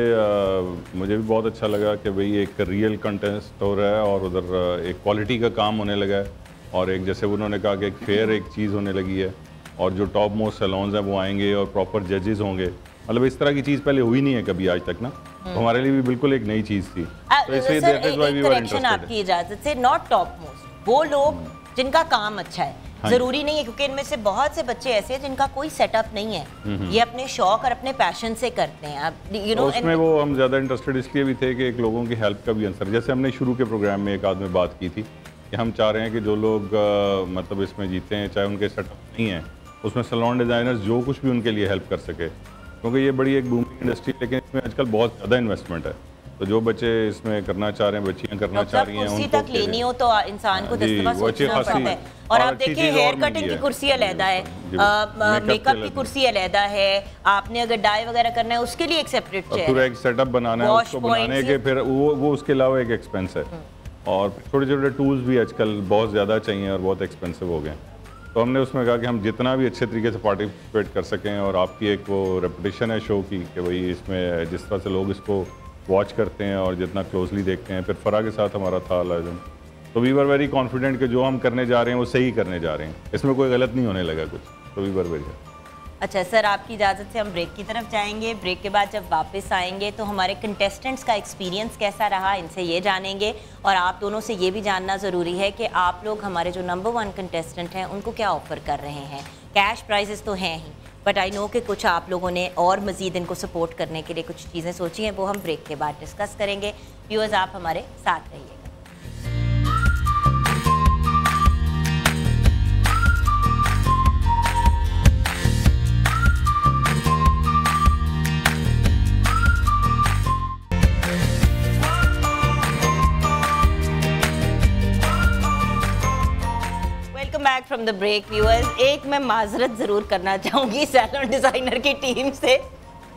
मुझे भी बहुत अच्छा लगा कि भाई एक रियल कंटेस्ट हो रहा है और उधर एक क्वालिटी का काम होने लगा है और एक जैसे उन्होंने कहा कि एक फेयर एक चीज़ होने लगी है और जो टॉप मोस्ट सैलॉन्स हैं वो आएंगे और प्रॉपर जजेस होंगे। मतलब इस तरह की चीज़ पहले हुई नहीं है कभी आज तक ना, तो हमारे लिए भी बिल्कुल एक नई चीज़ थी। तो इसलिए करेक्शन आपकी इजाज़त से, नॉट टॉप मोस्ट, वो लोग जिनका काम अच्छा है। हाँ, ज़रूरी नहीं है क्योंकि इनमें से बहुत से बच्चे ऐसे हैं जिनका कोई सेटअप नहीं है, ये अपने शौक और अपने पैशन से करते हैं। आप यू नो उसमें वो हम ज़्यादा इंटरेस्टेड इसलिए भी थे कि एक लोगों की हेल्प का भी आंसर, जैसे हमने शुरू के प्रोग्राम में एक आदमी बात की थी कि हम चाह रहे हैं कि जो लोग मतलब इसमें जीते हैं चाहे उनके सेटअप नहीं है उसमें सैलून डिज़ाइनर्स जो कुछ भी उनके लिए हेल्प कर सके, क्योंकि ये बड़ी एक बूमिंग इंडस्ट्री लेकिन इसमें आजकल बहुत ज़्यादा इन्वेस्टमेंट है। तो जो बच्चे इसमें करना चाह रहे हैं, बच्चियाँ करना चाह रही हैं, उसी तक लेनी हो तो इंसान को सोचना पड़ता है। और आप देखिए हेयर कटिंग की कुर्सी अलहदा है, मेकअप की कुर्सी अलहदा है, आपने अगर डाई वगैरह करना है उसके लिए एक सेपरेट पूरा एक सेटअप बनाना है, उसको बनाने के फिर वो उसके अलावा एक एक्सपेंस है और छोटे छोटे टूल्स भी आजकल बहुत ज़्यादा चाहिए और बहुत एक्सपेंसिव हो गए। तो हमने उसमें कहा कि हम जितना भी अच्छे तरीके से पार्टिसिपेट कर सकें और आपकी एक वो रेपुटेशन है शो की कि भाई इसमें जिस तरह से लोग इसको वॉच करते हैं और जितना क्लोजली देखते हैं। फिर फरा के साथ हमारा था लाजम, तो वी वर वेरी कॉन्फिडेंट कि जो हम करने जा रहे हैं वो सही करने जा रहे हैं, इसमें कोई गलत नहीं होने लगा कुछ, तो वी वर वेरी। अच्छा सर, आपकी इजाज़त से हम ब्रेक की तरफ जाएंगे। ब्रेक के बाद जब वापस आएंगे तो हमारे कंटेस्टेंट्स का एक्सपीरियंस कैसा रहा इनसे ये जानेंगे और आप दोनों से ये भी जानना ज़रूरी है कि आप लोग हमारे जो नंबर 1 कंटेस्टेंट हैं उनको क्या ऑफ़र कर रहे हैं। कैश प्राइजेस तो हैं ही बट आई नो कि कुछ आप लोगों ने और मज़ीद इनको सपोर्ट करने के लिए कुछ चीज़ें सोची हैं, वो हम ब्रेक के बाद डिस्कस करेंगे। व्यूअर्स आप हमारे साथ रहिए। फ्रॉम द ब्रेक व्यूअर्स, एक मैं माजरत जरूर करना चाहूंगी सैलून डिजाइनर की टीम से।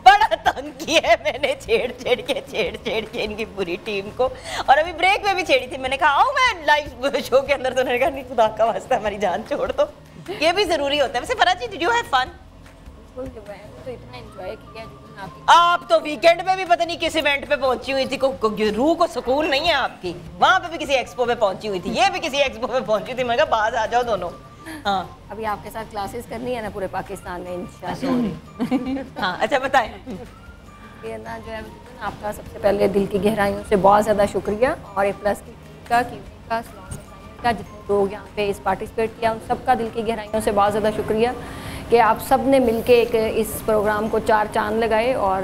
बड़ा तंग किया है मैंने छेड़ के इनकी पूरी टीम को और अभी ब्रेक में भी छेड़ी थी। मैंने कहा आओ मैं लाइव शो के अंदर, तो उन्होंने कहा नहीं खुदा का वास्ता हमारी जान छोड़ दो। ये भी जरूरी होता है। वैसे Farah ji did you have fun? तो इतना एंजॉय किया जितना आप तो वीकेंड में भी पता नहीं किस इवेंट पे पहुंची हुई थी, रूह को सुकून नहीं है आपकी। वहाँ पे भी किसी एक्सपो पे पहुंची हुई थी, ये भी किसी एक्सपो पे पहुंची थी। मैं कहा बाज आ जाओ दोनों। हाँ, अभी आपके साथ क्लासेस करनी है ना पूरे पाकिस्तान में इंशाल्लाह। हाँ अच्छा बताए ये ना जो है आपका सबसे पहले दिल की गहराइयों से बहुत ज़्यादा शुक्रिया और ए प्लस का जितने लोग यहाँ पे इस पार्टिसिपेट किया उन सबका दिल की गहराइयों से बहुत ज़्यादा शुक्रिया कि आप सब ने मिल के एक इस प्रोग्राम को 4 चांद लगाए और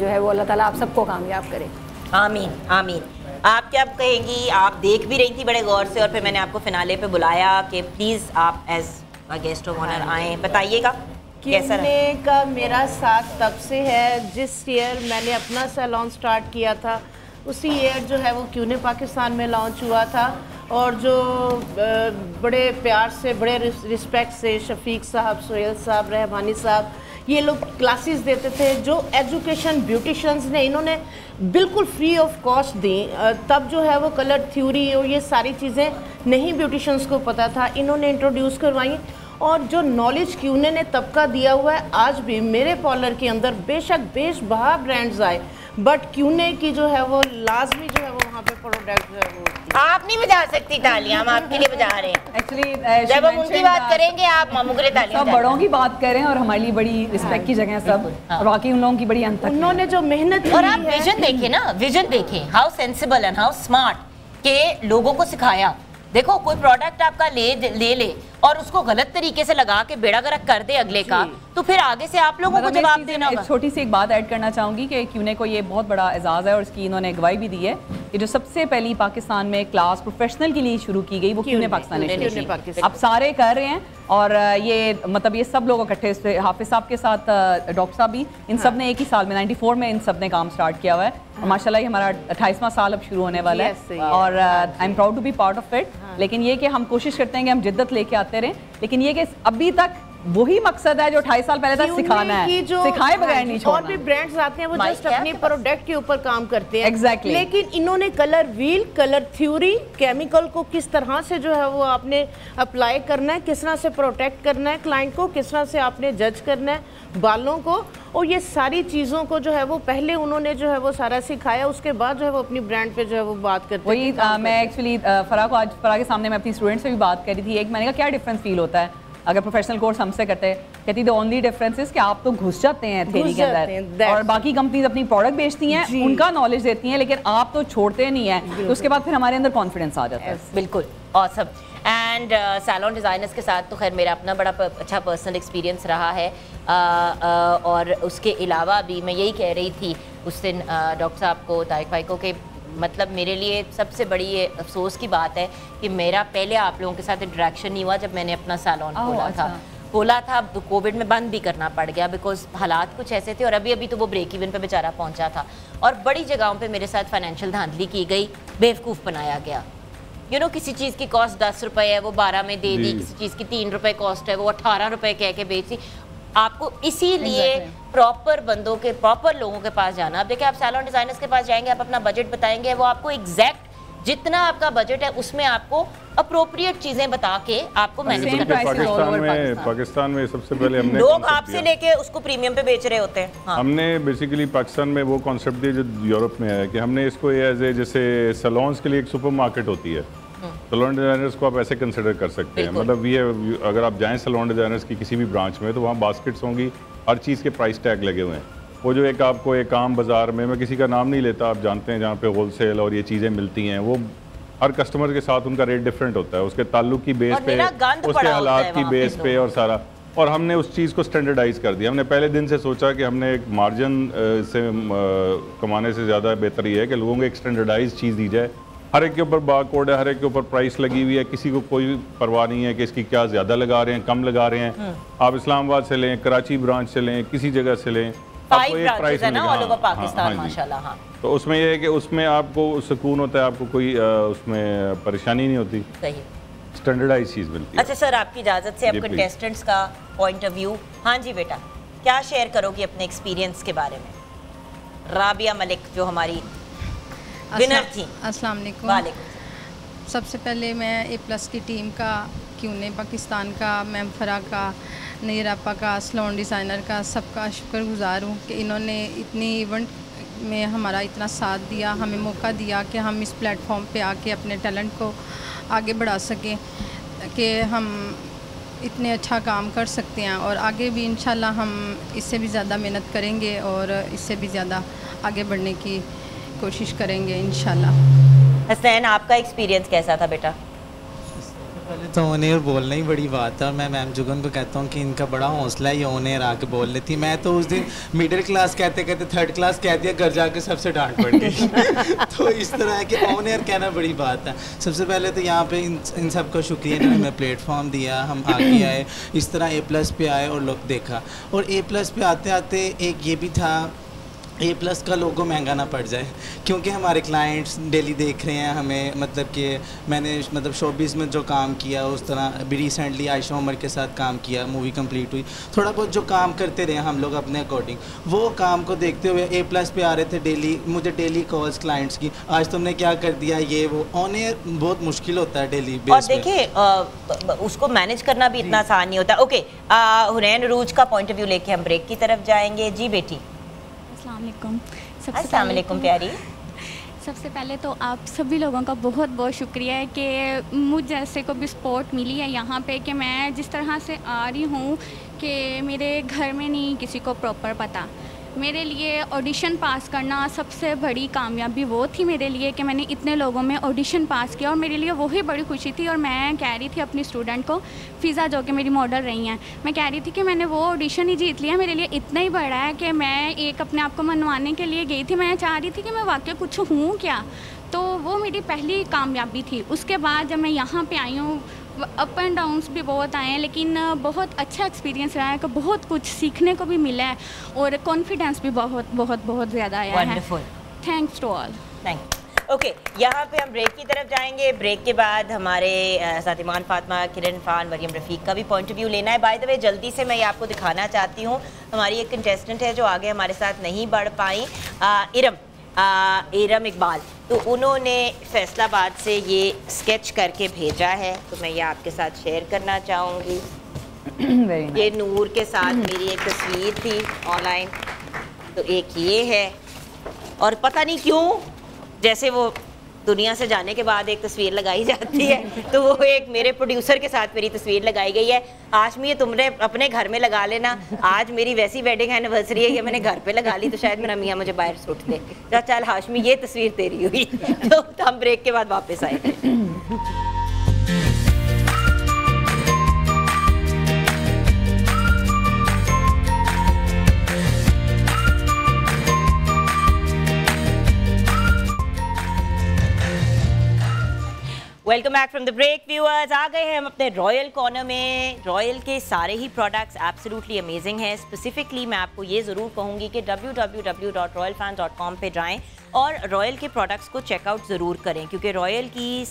जो है वो अल्लाह ताला आप सबको कामयाब करे। आमीन आमीन। आप क्या कहेंगी? आप देख भी रही थी बड़े गौर से और फिर मैंने आपको फिनाले पे बुलाया कि प्लीज़ आप एज गेस्ट ऑफ ऑनर आएँ, बताइएगा कैसा रहा? का मेरा साथ तब से है जिस ईयर मैंने अपना सैलून स्टार्ट किया था, उसी ईयर जो है वो क्यूने पाकिस्तान में लॉन्च हुआ था और जो बड़े प्यार से बड़े रिस्पेक्ट से शफीक साहब, सोहेल साहब, रहमानी साहब ये लोग क्लासेस देते थे। जो एजुकेशन ब्यूटिशंस ने इन्होंने बिल्कुल फ्री ऑफ कॉस्ट दी। तब जो है वो कलर थ्योरी और ये सारी चीज़ें नहीं ब्यूटिशंस को पता था, इन्होंने इंट्रोड्यूस करवाई और जो नॉलेज क्यूने ने तबका दिया हुआ है आज भी मेरे पार्लर के अंदर बेशक बेशबहा ब्रांड्स आए बट क्यूने की जो है वो लाजमी जो है वो वहाँ पे प्रोडक्ट जो है वो आप नहीं बजा सकती तालियां, हम आपके लिए बजा रहे हैं। एक्चुअली जब हम उनकी बात करेंगे आप मामू के लिए तालियां, सब बड़ों की बात करें और हमारे लिए बड़ी रिस्पेक्ट की जगह है सब। बाकी उन लोगों की बड़ी अंतर, उन्होंने जो मेहनत की। और आप विजन देखें ना, विजन देखें how sensible and how smart के लोगों को सिखाया। देखो कोई प्रोडक्ट आपका ले और उसको गलत तरीके से लगा के बेड़ा गर्क कर दे अगले का, तो फिर आगे से आप लोगों को जवाब देना होगा। छोटी सी एक बात ऐड करना चाहूँगी कि क्यूने को ये बहुत बड़ा एजाज़ है और इसकी इन्होंने अगवाई भी दी है। ये जो सबसे पहली पाकिस्तान में क्लास प्रोफेशनल के लिए शुरू की गई वो क्यूने पाकिस्तान ने, अब सारे कर रहे हैं। और ये मतलब ये सब लोग इकट्ठे, इस हाफिज साहब के साथ डॉक्टर साहब भी, इन सब ने एक ही साल में 94 में इन सब ने काम स्टार्ट किया हुआ है। और माशाल्लाह ये हमारा 28वां साल अब शुरू होने वाला है और I am proud to be part of it. लेकिन ये कि हम कोशिश करते हैं कि हम जिद्दत लेके आते रहें, लेकिन ये कि अभी तक वही मकसद है जो 2.5 साल पहले तक सिखाना है, सिखाए बगैर नहीं छोड़ना। और भी ब्रांड्स आते हैं वो जस्ट अपने प्रोडक्ट के ऊपर काम करते हैं। एग्जैक्टली। लेकिन इन्होंने colour wheel, colour theory, chemical को किस तरह से जो है वो आपने अप्लाई करना है, किस तरह से प्रोटेक्ट करना है क्लाइंट को, किस तरह से आपने जज करना है बालों को, और ये सारी चीज़ों को जो है वो पहले उन्होंने जो है वो सारा सिखाया। उसके बाद जो है वो अपनी ब्रांड पे जो है वो बात करते हैं। मैं एक्चुअली फरा को आज फरा के सामने मैं अपनी स्टूडेंट से भी बात कर रही थी। एक मैंने कहा क्या डिफरेंस फील होता है अगर प्रोफेशनल कोर्स हमसे करते हैं, कहती द ओनली डिफरेंस इज कि आप तो घुस जाते हैं थ्योरी के अंदर और बाकी कंपनीज अपनी प्रोडक्ट बेचती हैं, उनका नॉलेज देती हैं, लेकिन आप तो छोड़ते नहीं हैं। तो उसके बाद फिर हमारे अंदर कॉन्फिडेंस आ जाता है। बिल्कुल ऑसम। एंड सैलॉन डिज़ाइनर्स के साथ तो खैर मेरा अपना बड़ा अच्छा पर्सनल एक्सपीरियंस रहा है और उसके अलावा भी मैं यही कह रही थी उस दिन डॉक्टर साहब को, तारिक भाई को, कि मतलब मेरे लिए सबसे बड़ी ये अफसोस की बात है कि मेरा पहले आप लोगों के साथ इंटरेक्शन नहीं हुआ जब मैंने अपना सैलून खोला था। तो कोविड में बंद भी करना पड़ गया बिकॉज हालात कुछ ऐसे थे और अभी अभी तो वो ब्रेक इवन पे बेचारा पहुंचा था। और बड़ी जगहों पे मेरे साथ फाइनेंशियल धांधली की गई, बेवकूफ़ बनाया गया। यू नो किसी चीज़ की कॉस्ट 10 रुपये है वो 12 में दे दी, किसी चीज़ की 3 रुपये कॉस्ट है वो 18 रुपये कह के बेची। आपको इसीलिए प्रॉपर बंदों के, प्रॉपर लोगों के पास जाना। अब देखिए आप सैलून डिज़ाइनर्स के पास जाएंगे, आप अपना बजट बताएंगे, वो आपको एग्जैक्ट जितना आपका बजट है उसमें आपको अप्रोप्रिएट चीज़ें बता के आपको मैनेज करना है। पाकिस्तान में सबसे पहले हमने लोग आपसे लेके उसको प्रीमियम पे बेच रहे होते हैं। हाँ। हमने बेसिकली पाकिस्तान में वो कॉन्सेप्ट दिया जो यूरोप में है कि हमने इसको एज ए जैसे सैलून्स के लिए एक सुपरमार्केट होती है, सैलून डिज़ाइनर्स को आप ऐसे कंसिडर कर सकते हैं। मतलब ये अगर आप जाएँ सैलून डिज़ाइनर्स की किसी भी ब्रांच में तो वहाँ बास्केट्स होंगी, हर चीज़ के प्राइस टैग लगे हुए हैं। वो जो एक आपको एक आम बाज़ार में, मैं किसी का नाम नहीं लेता, आप जानते हैं, जहाँ पे होलसेल और ये चीज़ें मिलती हैं, वो हर कस्टमर के साथ उनका रेट डिफरेंट होता है, उसके ताल्लुक की बेस पे, उसके हालात की बेस पे और सारा। और हमने उस चीज़ को स्टैंडर्डाइज कर दिया। हमने पहले दिन से सोचा कि हमने एक मार्जिन से कमाने से ज़्यादा बेहतर ये है कि लोगों को एक स्टैंडर्डाइज चीज़ दी जाए। हर एक के ऊपर बार कोड है, हर एक के ऊपर प्राइस लगी हुई है, किसी को कोई परवाह नहीं है कि इसकी क्या ज़्यादा लगा रहे हैं, कम लगा रहे हैं। आप इस्लामाबाद से लें, कराची ब्रांच से लें, किसी जगह से लें, आपको एक प्राइस मिलेगा। हाँ। तो उसमें यह है कि उसमें आपको सुकून होता है, आपको कोई उसमें परेशानी नहीं होती, स्टैंडर्डाइज चीज़ मिलती है। अच्छा सर आपकी इजाज़त से अब कंटेस्टेंट्स का पॉइंट ऑफ व्यू। हाँ जी बेटा क्या शेयर करोगी अपने एक्सपीरियंस के बारे में? राबिया मलिक जो हमारी विनर थी। अस्सलाम वालेकुम। सबसे पहले मैं A+ की टीम का, क्यूने पाकिस्तान का, मैम फरा का, नईर आपा का, सैलून डिज़ाइनर का, सबका शुक्रगुज़ार हूँ कि इन्होंने इतनी इवेंट में हमारा इतना साथ दिया, हमें मौका दिया कि हम इस प्लेटफॉर्म पे आके अपने टैलेंट को आगे बढ़ा सकें कि हम इतने अच्छा काम कर सकते हैं। और आगे भी इंशाल्लाह हम इससे भी ज़्यादा मेहनत करेंगे और इससे भी ज़्यादा आगे बढ़ने की कोशिश करेंगे इंशाल्लाह। हसन आपका एक्सपीरियंस कैसा था बेटा? तो ओनेर बोलना ही बड़ी बात है। मैं मैम जुगन को कहता हूँ कि इनका बड़ा हौसला है, ये ओनेर आके बोल लेती। मैं तो उस दिन मिडिल क्लास कहते कहते थर्ड क्लास कह दिया, घर जाके सबसे डांट पड़ गई। तो इस तरह है कि ओनेर कहना बड़ी बात है। सबसे पहले तो यहाँ पे इन सबका शुक्रिया, इन्होंने हमें प्लेटफॉर्म दिया, हम आगे आए, इस तरह A+ पे आए और लोग देखा। और A+ पे आते आते एक ये भी था, A+ का लोगो महंगा ना पड़ जाए, क्योंकि हमारे क्लाइंट्स डेली देख रहे हैं हमें। मतलब कि मैंने मतलब शोबिज़ में जो काम किया उस तरह अभी रिसेंटली आयशा उमर के साथ काम किया, मूवी कंप्लीट हुई, थोड़ा बहुत जो काम करते रहे हम लोग अपने अकॉर्डिंग, वो काम को देखते हुए A+ पे आ रहे थे डेली। मुझे डेली कॉल्स क्लाइंट्स की, आज तुमने क्या कर दिया ये वो। ऑन एयर बहुत मुश्किल होता है डेली बेस। देखिए उसको मैनेज करना भी इतना आसान नहीं होता। ओके हुनैन रूज का पॉइंट ऑफ व्यू लेके हम ब्रेक की तरफ जाएँगे। जी बेटी। अस्सलाम वालेकुम। अस्सलामुअलैकुम प्यारी। सबसे पहले तो आप सभी लोगों का बहुत बहुत शुक्रिया है कि मुझ जैसे को भी सपोर्ट मिली है यहाँ पे, कि मैं जिस तरह से आ रही हूँ कि मेरे घर में नहीं किसी को प्रॉपर पता। मेरे लिए ऑडिशन पास करना सबसे बड़ी कामयाबी वो थी मेरे लिए कि मैंने इतने लोगों में ऑडिशन पास किया, और मेरे लिए वही बड़ी खुशी थी। और मैं कह रही थी अपनी स्टूडेंट को, फिज़ा जो कि मेरी मॉडल रही हैं, मैं कह रही थी कि मैंने वो ऑडिशन ही जीत लिया। मेरे लिए इतना ही बड़ा है कि मैं एक अपने आप को मनवाने के लिए गई थी। मैं चाह रही थी कि मैं वाकई कुछ हूँ क्या, तो वो मेरी पहली कामयाबी थी। उसके बाद जब मैं यहाँ पर आई हूँ, अप एंड डाउन्स भी बहुत आए हैं, लेकिन बहुत अच्छा एक्सपीरियंस रहा है कि बहुत कुछ सीखने को भी मिला है और कॉन्फिडेंस भी बहुत बहुत बहुत ज़्यादा आया है। Wonderful, thanks to all, thank. Okay, यहाँ पे हम ब्रेक की तरफ जाएंगे। ब्रेक के बाद हमारे साथ ईमान फातिमा, किरण खान, मरियम रफ़ीक का भी पॉइंट ऑफ व्यू लेना है। बाय द वे, जल्दी से मैं ये आपको दिखाना चाहती हूँ, हमारी एक कंटेस्टेंट है जो आगे हमारे साथ नहीं बढ़ पाई, इरम इकबाल। तो उन्होंने फैसलाबाद से ये स्केच करके भेजा है, तो मैं ये आपके साथ शेयर करना चाहूँगी। nice. ये नूर के साथ मेरी एक तस्वीर थी ऑनलाइन, तो एक ये है, और पता नहीं क्यों जैसे वो दुनिया से जाने के बाद एक तस्वीर लगाई जाती है, तो वो एक मेरे प्रोड्यूसर के साथ मेरी तस्वीर लगाई गई है। आशमी, ये तुमने अपने घर में लगा लेना, आज मेरी वैसी वेडिंग एनिवर्सरी है, ये मैंने घर पे लगा ली तो शायद मेरा मियाँ मुझे बाहर सूट दे। तो चल हाशमी, ये तस्वीर तेरी हुई। तो हम ब्रेक के बाद वापस आए। Welcome back from the break viewers. आ गए हैं हम अपने रॉयल कॉर्नर में। रॉयल के सारे ही प्रोडक्ट्स एब्सोल्युटली अमेजिंग हैं। स्पेसिफिकली मैं आपको ये ज़रूर कहूँगी कि www.royalfans.com पे जाएं और रॉयल के प्रोडक्ट्स को चेकआउट ज़रूर करें, क्योंकि रॉयल की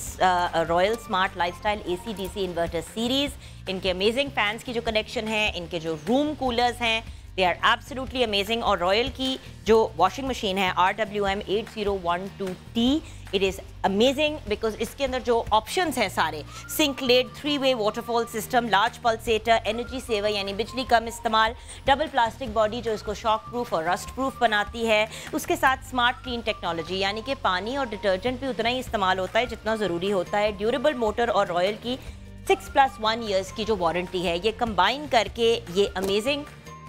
royal smart lifestyle AC DC inverter series, इनके अमेजिंग फैंस की जो कलेक्शन है, इनके जो रूम कूलर्स हैं, दे आर एब्सोल्युटली अमेजिंग। और रॉयल की जो वॉशिंग मशीन है RWM 8012T, it is amazing because इसके अंदर जो ऑप्शंस हैं सारे, सिंक लेड, 3-way waterfall system, large pulsator, energy saver यानी बिजली कम इस्तेमाल, डबल प्लास्टिक बॉडी जो इसको शॉक प्रूफ और रस्ट प्रूफ बनाती है, उसके साथ स्मार्ट क्लीन टेक्नोलॉजी यानी कि पानी और डिटर्जेंट भी उतना ही इस्तेमाल होता है जितना ज़रूरी होता है, ड्यूरेबल मोटर, और रॉयल की 6+1 ईयर्स की जो वारंटी है, ये कंबाइन करके ये अमेजिंग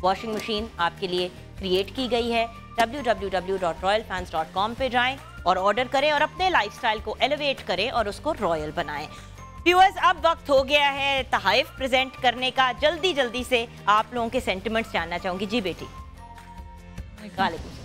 वॉशिंग मशीन आपके लिए क्रिएट की गई है। www.royalfans.com पे जाएं और ऑर्डर करें और अपने लाइफस्टाइल को एलिवेट करें और उसको रॉयल बनाएं। व्यूअर्स, अब वक्त हो गया है तोहफ़े प्रेजेंट करने का। जल्दी जल्दी से आप लोगों के सेंटिमेंट्स जानना चाहूँगी। जी बेटी, वालेकुम सलाम।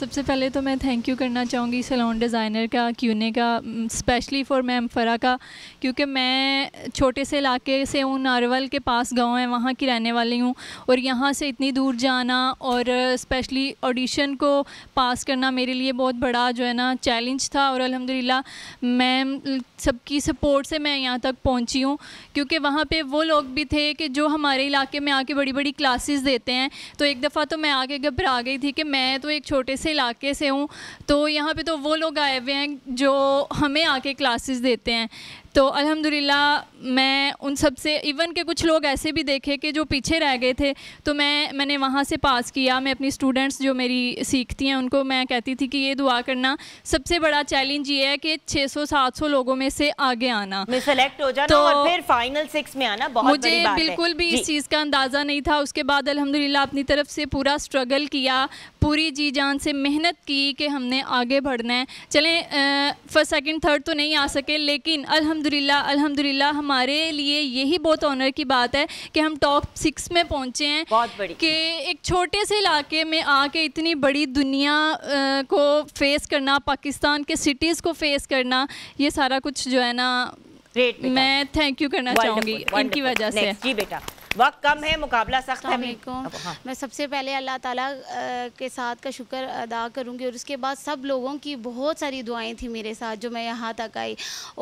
सबसे पहले तो मैं थैंक यू करना चाहूँगी सैलून डिज़ाइनर का, क्यूने का, स्पेशली फॉर मैम फ़रा का, क्योंकि मैं छोटे से इलाके से हूँ, नारवल के पास गांव है, वहाँ की रहने वाली हूँ, और यहाँ से इतनी दूर जाना और स्पेशली ऑडिशन को पास करना मेरे लिए बहुत बड़ा जो है ना चैलेंज था। और अल्हम्दुलिल्लाह मैम सबकी सपोर्ट से मैं यहाँ तक पहुँची हूँ, क्योंकि वहाँ पर वो लोग भी थे कि जो हमारे इलाके में आके बड़ी बड़ी क्लासेस देते हैं। तो एक दफ़ा तो मैं आके घबरा गई थी कि मैं तो एक छोटे से इलाके से हूँ, तो यहाँ पे तो वो लोग आए हुए हैं जो हमें आके क्लासेस देते हैं। तो अल्हम्दुलिल्लाह मैं उन सब से, इवन के कुछ लोग ऐसे भी देखे कि जो पीछे रह गए थे, तो मैंने वहाँ से पास किया। मैं अपनी स्टूडेंट्स जो मेरी सीखती हैं उनको मैं कहती थी कि ये दुआ करना, सबसे बड़ा चैलेंज ये है कि 600-700 लोगों में से आगे आना, मैं सेलेक्ट हो जाना, तो और फिर फाइनल 6 में आना बहुत मुझे बड़ी बात बिल्कुल है। भी इस चीज़ का अंदाज़ा नहीं था। उसके बाद अल्हम्दुलिल्लाह अपनी तरफ से पूरा स्ट्रगल किया, पूरी जी जान से मेहनत की कि हमने आगे बढ़ना है। चलें, फर्स्ट सेकंड थर्ड तो नहीं आ सके, लेकिन अल्हम्दुलिल्लाह हमारे लिए यही बहुत ऑनर की बात है कि हम टॉप 6 में पहुंचे हैं, बहुत बड़ी कि एक छोटे से इलाके में आके इतनी बड़ी दुनिया को फेस करना, पाकिस्तान के सिटीज़ को फेस करना, ये सारा कुछ जो है ना मैं थैंक यू करना चाहूँगी इनकी वजह से। जी बेटा, वक्त कम है, मुकाबला सख्त है। मैं सबसे पहले अल्लाह ताला के साथ का शुक्र अदा करूंगी, और उसके बाद सब लोगों की बहुत सारी दुआएं थी मेरे साथ जो मैं यहाँ तक आई।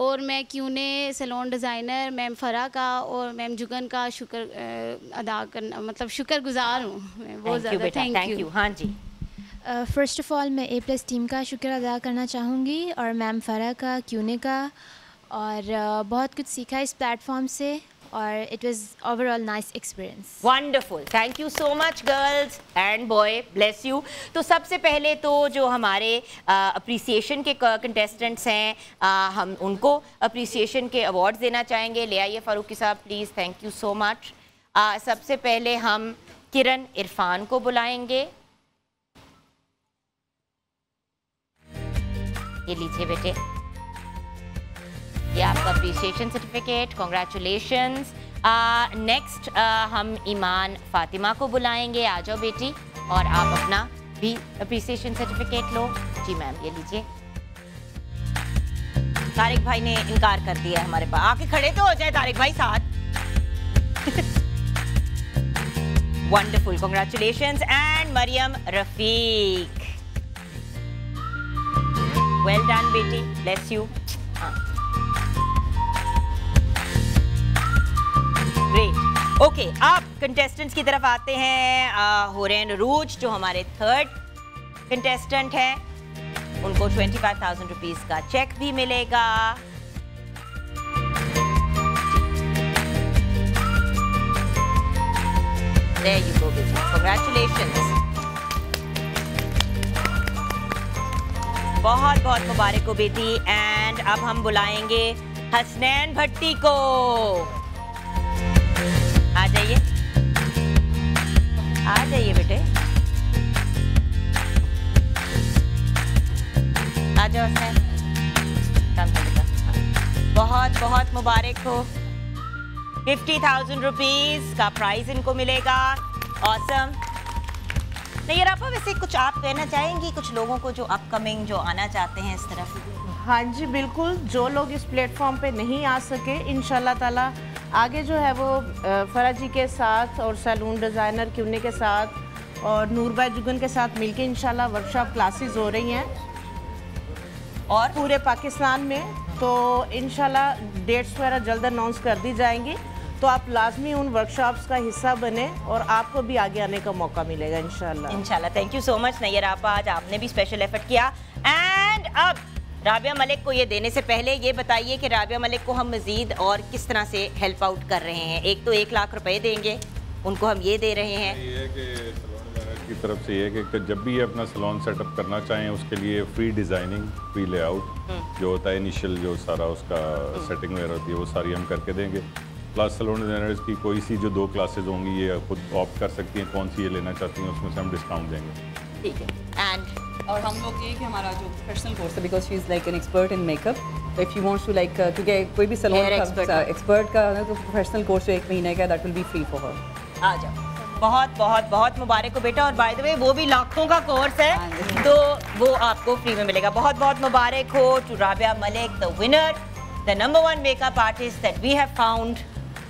और मैं Keune, salon designer, ma'am Farah का और मैम जुगन का शुक्र अदा करना, मतलब शुक्रगुजार हूँ मैं बहुत ज़्यादा। Thank you. हाँ जी, फ़र्स्ट ऑफ़ ऑल मैं A+ टीम का शुक्र अदा करना चाहूँगी, और मैम फ़रा का, क्यूने का, और बहुत कुछ सीखा इस प्लेटफॉर्म से, और it was overall nice experience. Wonderful. Thank you so much, girls and boy. Bless you. तो सबसे पहले तो जो हमारे appreciation के contestants हैं, हम उनको appreciation के awards देना चाहेंगे. ले आइए फारूकी साहब, please. Thank you so much. सबसे पहले हम किरण इरफान को बुलाएंगे. ये लीजिए बेटे, ये आपका अप्रिसिएशन सर्टिफिकेट. कॉन्ग्रेचुलेशंस. नेक्स्ट हम ईमान फातिमा को बुलाएंगे. आ जाओ बेटी और आप अपना भी अप्रिसिएशन सर्टिफिकेट लो. जी मैम, ये लीजिए. तारिक भाई ने इनकार कर दिया है हमारे पास. आके खड़े तो हो जाए तारिक भाई साथ. Wonderful, congratulations. And Maryam Rafiq, well done beti, bless you. Great. Okay, ab contestants ki taraf aate hain. Horen Rooj jo hamare third contestant hain, unko 25000 rupees ka check bhi milega. There you go, Vijay. Congratulations. बहुत बहुत मुबारक हो बेटी. And अब हम बुलाएंगे हसनैन भट्टी को. आ जाइए, आ जाइए बेटे, आ जाओ हसनैन. बहुत बहुत मुबारक हो. 50,000 रुपीस का प्राइज इनको मिलेगा. ऑसम. नहीं आपा, वैसे कुछ आप कहना चाहेंगी कुछ लोगों को जो अपकमिंग जो आना चाहते हैं इस तरफ? हाँ जी बिल्कुल, जो लोग इस प्लेटफॉर्म पे नहीं आ सके, इंशाल्लाह ताला आगे जो है वो फरा जी के साथ और सैलून डिज़ाइनर क्यूने के साथ और नूरबाई जुगन के साथ मिलके इंशाल्लाह वर्कशॉप क्लासेस हो रही हैं और पूरे पाकिस्तान में. तो इंशाल्लाह डेट्स वगैरह जल्द अनाउंस कर दी जाएंगी, तो आप लाजमी उन वर्कशॉप्स का हिस्सा बने और आपको भी आगे आने का मौका मिलेगा इंशाल्लाह. इंशाल्लाह. Thank you so much Nayyar आपा, आज आपने भी स्पेशल एफर्ट किया. एंड अब राबिया मलिक को ये देने से पहले ये बताइए कि राबिया मलिक को हम मज़ीद और किस तरह से हेल्प आउट कर रहे हैं? एक तो 1 लाख रुपए देंगे उनको, हम ये दे रहे हैं. ये है कि सलून वगैरह की तरफ से ये है कि जब भी ये अपना सलून सेटअप करना चाहें उसके लिए फ्री डिज़ाइनिंग, फ्री लेआउट जो होता है इनिशियल, जो सारा उसका सेटिंग वगैरह होती है वो सारी हम करके देंगे. प्लस सैलून डिज़ाइनर्स की कोई सी जो 2 क्लासेज होंगी ये खुद ऑप्ट कर सकती हैं कौन सी ये लेना चाहती हैं, उसमें से हम डिस्काउंट देंगे. ठीक है. एंड और हम लोग ये कि हमारा जो प्रोफेशनल कोर्स है, because she is like an expert in makeup, if you wants to like, क्योंकि कोई भी सैलून एक्सपर्ट का तो प्रोफेशनल कोर्स जो 1 महीने का, that will be free for her. आ जाओ. बहुत बहुत बहुत मुबारक हो बेटा. और बाय द वे वो भी लाखों का कोर्स है, तो वो आपको फ्री में मिलेगा. बहुत बहुत मुबारक हो to Rabia Malik, the winner, the number one makeup artist that we have found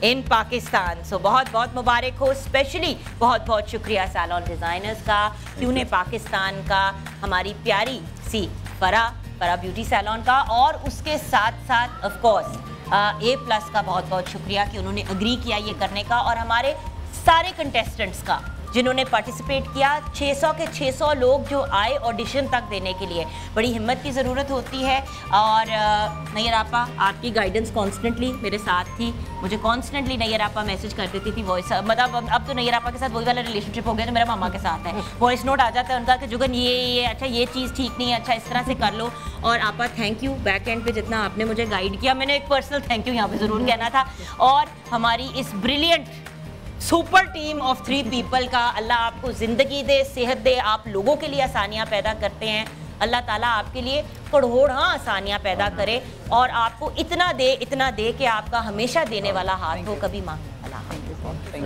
in Pakistan. So बहुत बहुत मुबारक हो. स्पेशली बहुत बहुत शुक्रिया सैलॉन डिज़ाइनर्स का, क्यूने पाकिस्तान का, हमारी प्यारी सी फरा ब्यूटी सैलॉन का, और उसके साथ साथ ऑफ कोर्स ए प्लस का बहुत बहुत शुक्रिया कि उन्होंने एग्री किया ये करने का, और हमारे सारे कंटेस्टेंट्स का जिन्होंने पार्टिसिपेट किया. 600 के 600 लोग जो आए ऑडिशन तक देने के लिए. बड़ी हिम्मत की ज़रूरत होती है, और नैयर आपा आपकी गाइडेंस कॉन्स्टेंटली मेरे साथ थी. मुझे कॉन्स्टेंटली नैयर आपा मैसेज कर देती थी वॉइस, मतलब अब तो नैयर आपा के साथ वही वाला रिलेशनशिप हो गया जो मेरा मामा के साथ है. वॉइस नोट आ जाता है उनका कि जुगन ये अच्छा ये चीज़ ठीक नहीं है, अच्छा इस तरह से कर लो. और आपा थैंक यू बैक एंड पे जितना आपने मुझे गाइड किया, मैंने एक पर्सनल थैंक यू यहाँ पर ज़रूर कहना था. और हमारी इस brilliant super team of 3 people का अल्लाह आपको ज़िंदगी दे, सेहत दे. आप लोगों के लिए आसानियाँ पैदा करते हैं, अल्लाह ताला आपके लिए करोड़ों आसानियाँ पैदा करे और आपको इतना दे कि आपका हमेशा देने वाला हाथ हो, कभी मांगने वाला हाथ.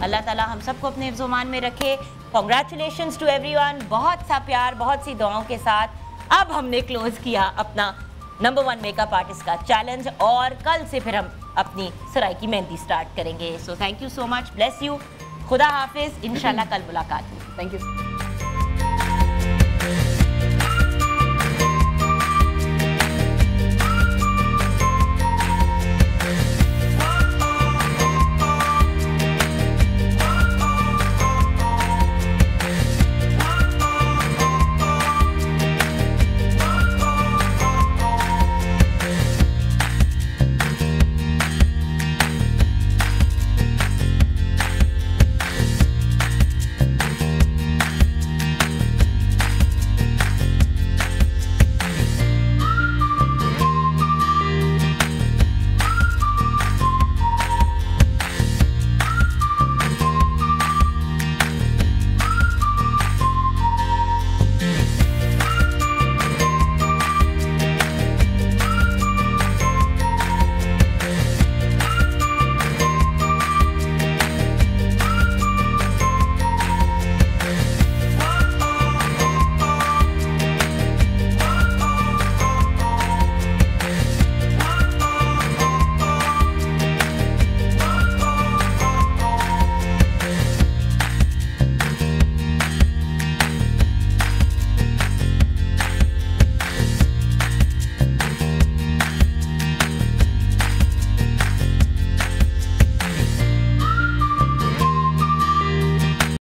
अल्लाह ताला हम सबको अपने हिफ्ज़-ओ-मान में रखे. Congratulations to everyone. बहुत सा प्यार, बहुत सी दुआओं के साथ अब हमने क्लोज़ किया अपना नंबर 1 मेकअप आर्टिस्ट का चैलेंज, और कल से फिर हम अपनी सराय की मेहंदी स्टार्ट करेंगे. So thank you so much, bless you, खुदा हाफिज. इंशाल्लाह कल मुलाकात होगी. Thank you.